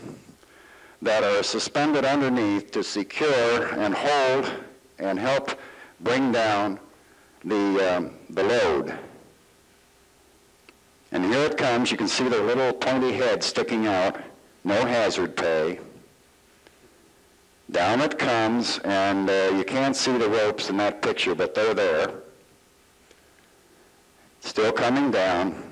that are suspended underneath to secure and hold and help bring down the load. And here it comes. You can see their little pointy head sticking out. No hazard pay. Down it comes, and you can't see the ropes in that picture, but they're there. Still coming down.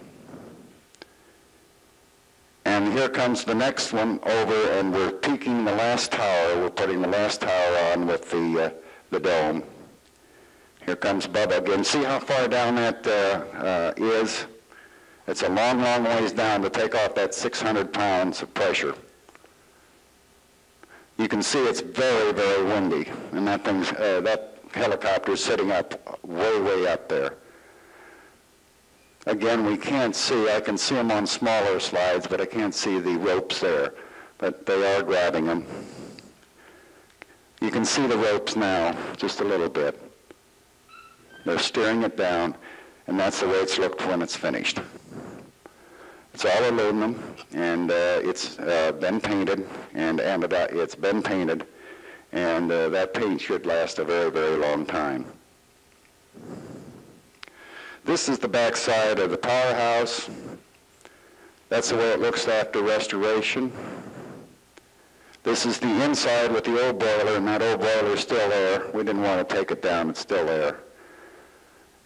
And here comes the next one over, and we're peaking the last tower. We're putting the last tower on with the dome. Here comes Bubba again. See how far down that is? It's a long, long ways down to take off that 600 pounds of pressure. You can see it's very, very windy, and that thing's, that helicopter's sitting up way, way up there. Again, we can't see. I can see them on smaller slides, but I can't see the ropes there. But they are grabbing them. You can see the ropes now, just a little bit. They're steering it down, and that's the way it's looked when it's finished. It's all aluminum, and it's been painted, and it's been painted, and that paint should last a very, very long time. This is the back side of the powerhouse. That's the way it looks after restoration. This is the inside with the old boiler, and that old boiler is still there. We didn't want to take it down. It's still there.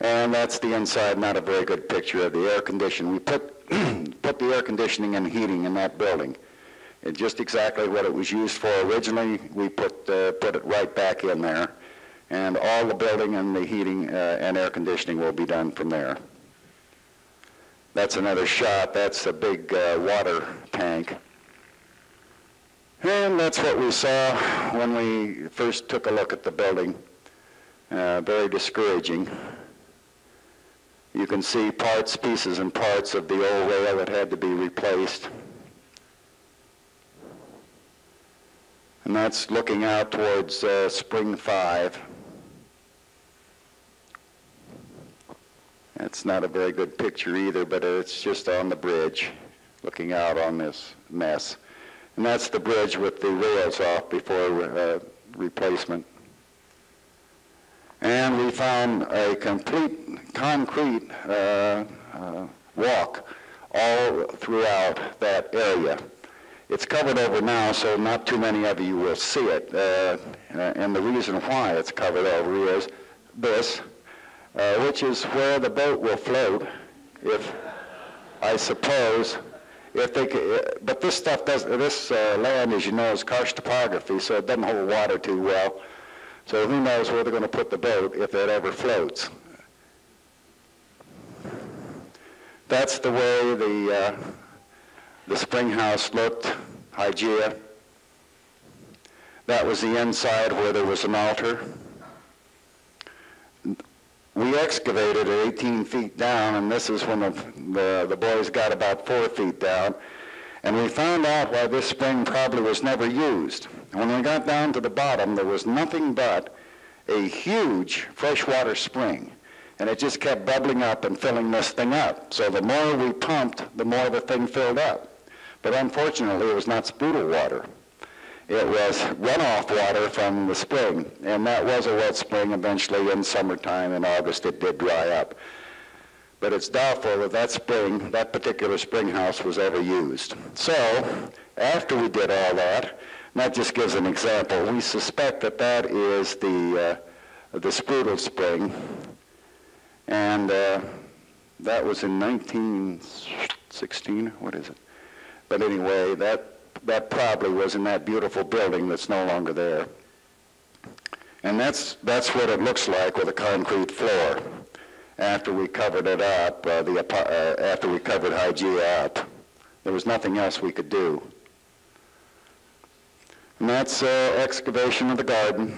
And that's the inside, not a very good picture of the air conditioning. We put the air conditioning and heating in that building. It's just exactly what it was used for originally. We put it right back in there. And all the building and the heating and air conditioning will be done from there. That's another shot. That's a big water tank. And that's what we saw when we first took a look at the building. Very discouraging. You can see parts, pieces and parts of the old rail that had to be replaced. And that's looking out towards Spring 5. That's not a very good picture either, but it's just on the bridge, looking out on this mess. And that's the bridge with the rails off before replacement. And we found a complete concrete walk all throughout that area. It's covered over now, so not too many of you will see it. And the reason why it's covered over is this, which is where the boat will float, if I suppose, if they could. But this stuff doesn't. This land, as you know, is karst topography, so it doesn't hold water too well. So who knows where they're going to put the boat if it ever floats? That's the way the spring house looked, Hygieia. That was the inside where there was an altar. We excavated it 18 feet down, and this is when the boys got about 4 feet down. And we found out why this spring probably was never used. When we got down to the bottom, there was nothing but a huge freshwater spring. And it just kept bubbling up and filling this thing up. So the more we pumped, the more the thing filled up. But unfortunately, it was not Sprudel water. It was runoff water from the spring. And that was a wet spring eventually in summertime. In August, it did dry up. But it's doubtful that that particular spring house was ever used. So after we did all that, and that just gives an example, we suspect that that is the Sprudel spring. And that was in 1916, what is it? But anyway, that probably was in that beautiful building that's no longer there. And that's what it looks like with a concrete floor after we covered it up, after we covered Hygieia up. There was nothing else we could do. And that's excavation of the garden.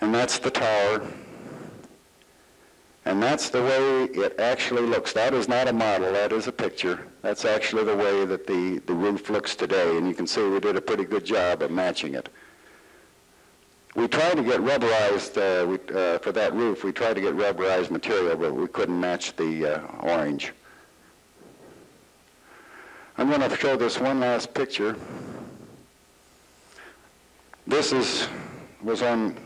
And that's the tower. And that's the way it actually looks. That is not a model, that is a picture. That's actually the way that the roof looks today, and you can see we did a pretty good job of matching it. We tried to get rubberized, for that roof, we tried to get rubberized material, but we couldn't match the orange. I'm going to show this one last picture. This was on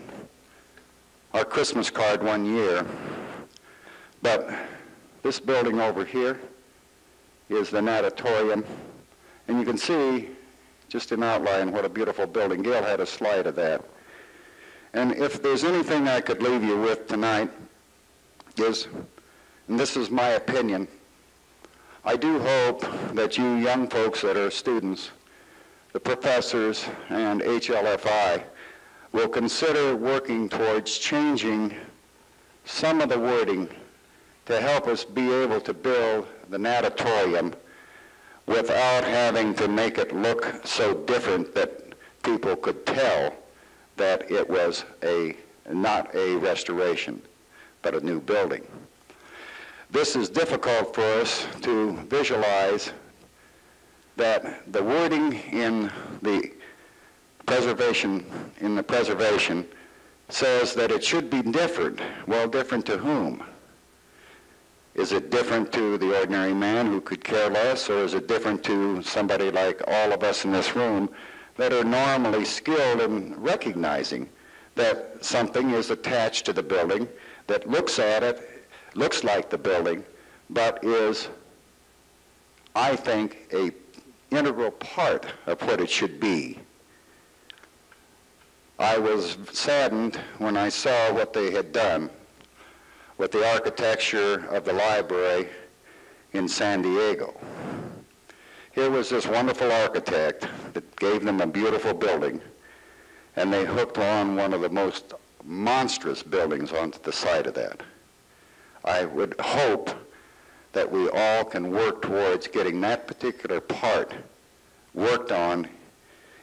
our Christmas card one year. But this building over here is the Natatorium. And you can see, just in outline, what a beautiful building. Gayle had a slide of that. And if there's anything I could leave you with tonight is, and this is my opinion, I do hope that you young folks that are students, the professors and HLFI, will consider working towards changing some of the wording to help us be able to build the Natatorium without having to make it look so different that people could tell that it was not a restoration, but a new building. This is difficult for us to visualize that the wording in the preservation says that it should be different. Well, different to whom? Is it different to the ordinary man who could care less, or is it different to somebody like all of us in this room that are normally skilled in recognizing that something is attached to the building, that looks at it, looks like the building, but is, I think, an integral part of what it should be? I was saddened when I saw what they had done with the architecture of the library in San Diego. Here was this wonderful architect that gave them a beautiful building, and they hooked on one of the most monstrous buildings onto the side of that. I would hope that we all can work towards getting that particular part worked on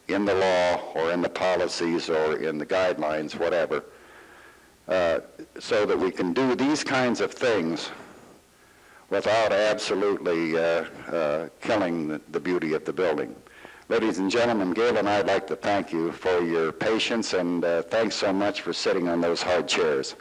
in the law or in the policies or in the guidelines, whatever, so that we can do these kinds of things without absolutely killing the beauty of the building. Ladies and gentlemen, Gayle and I'd like to thank you for your patience, and thanks so much for sitting on those hard chairs.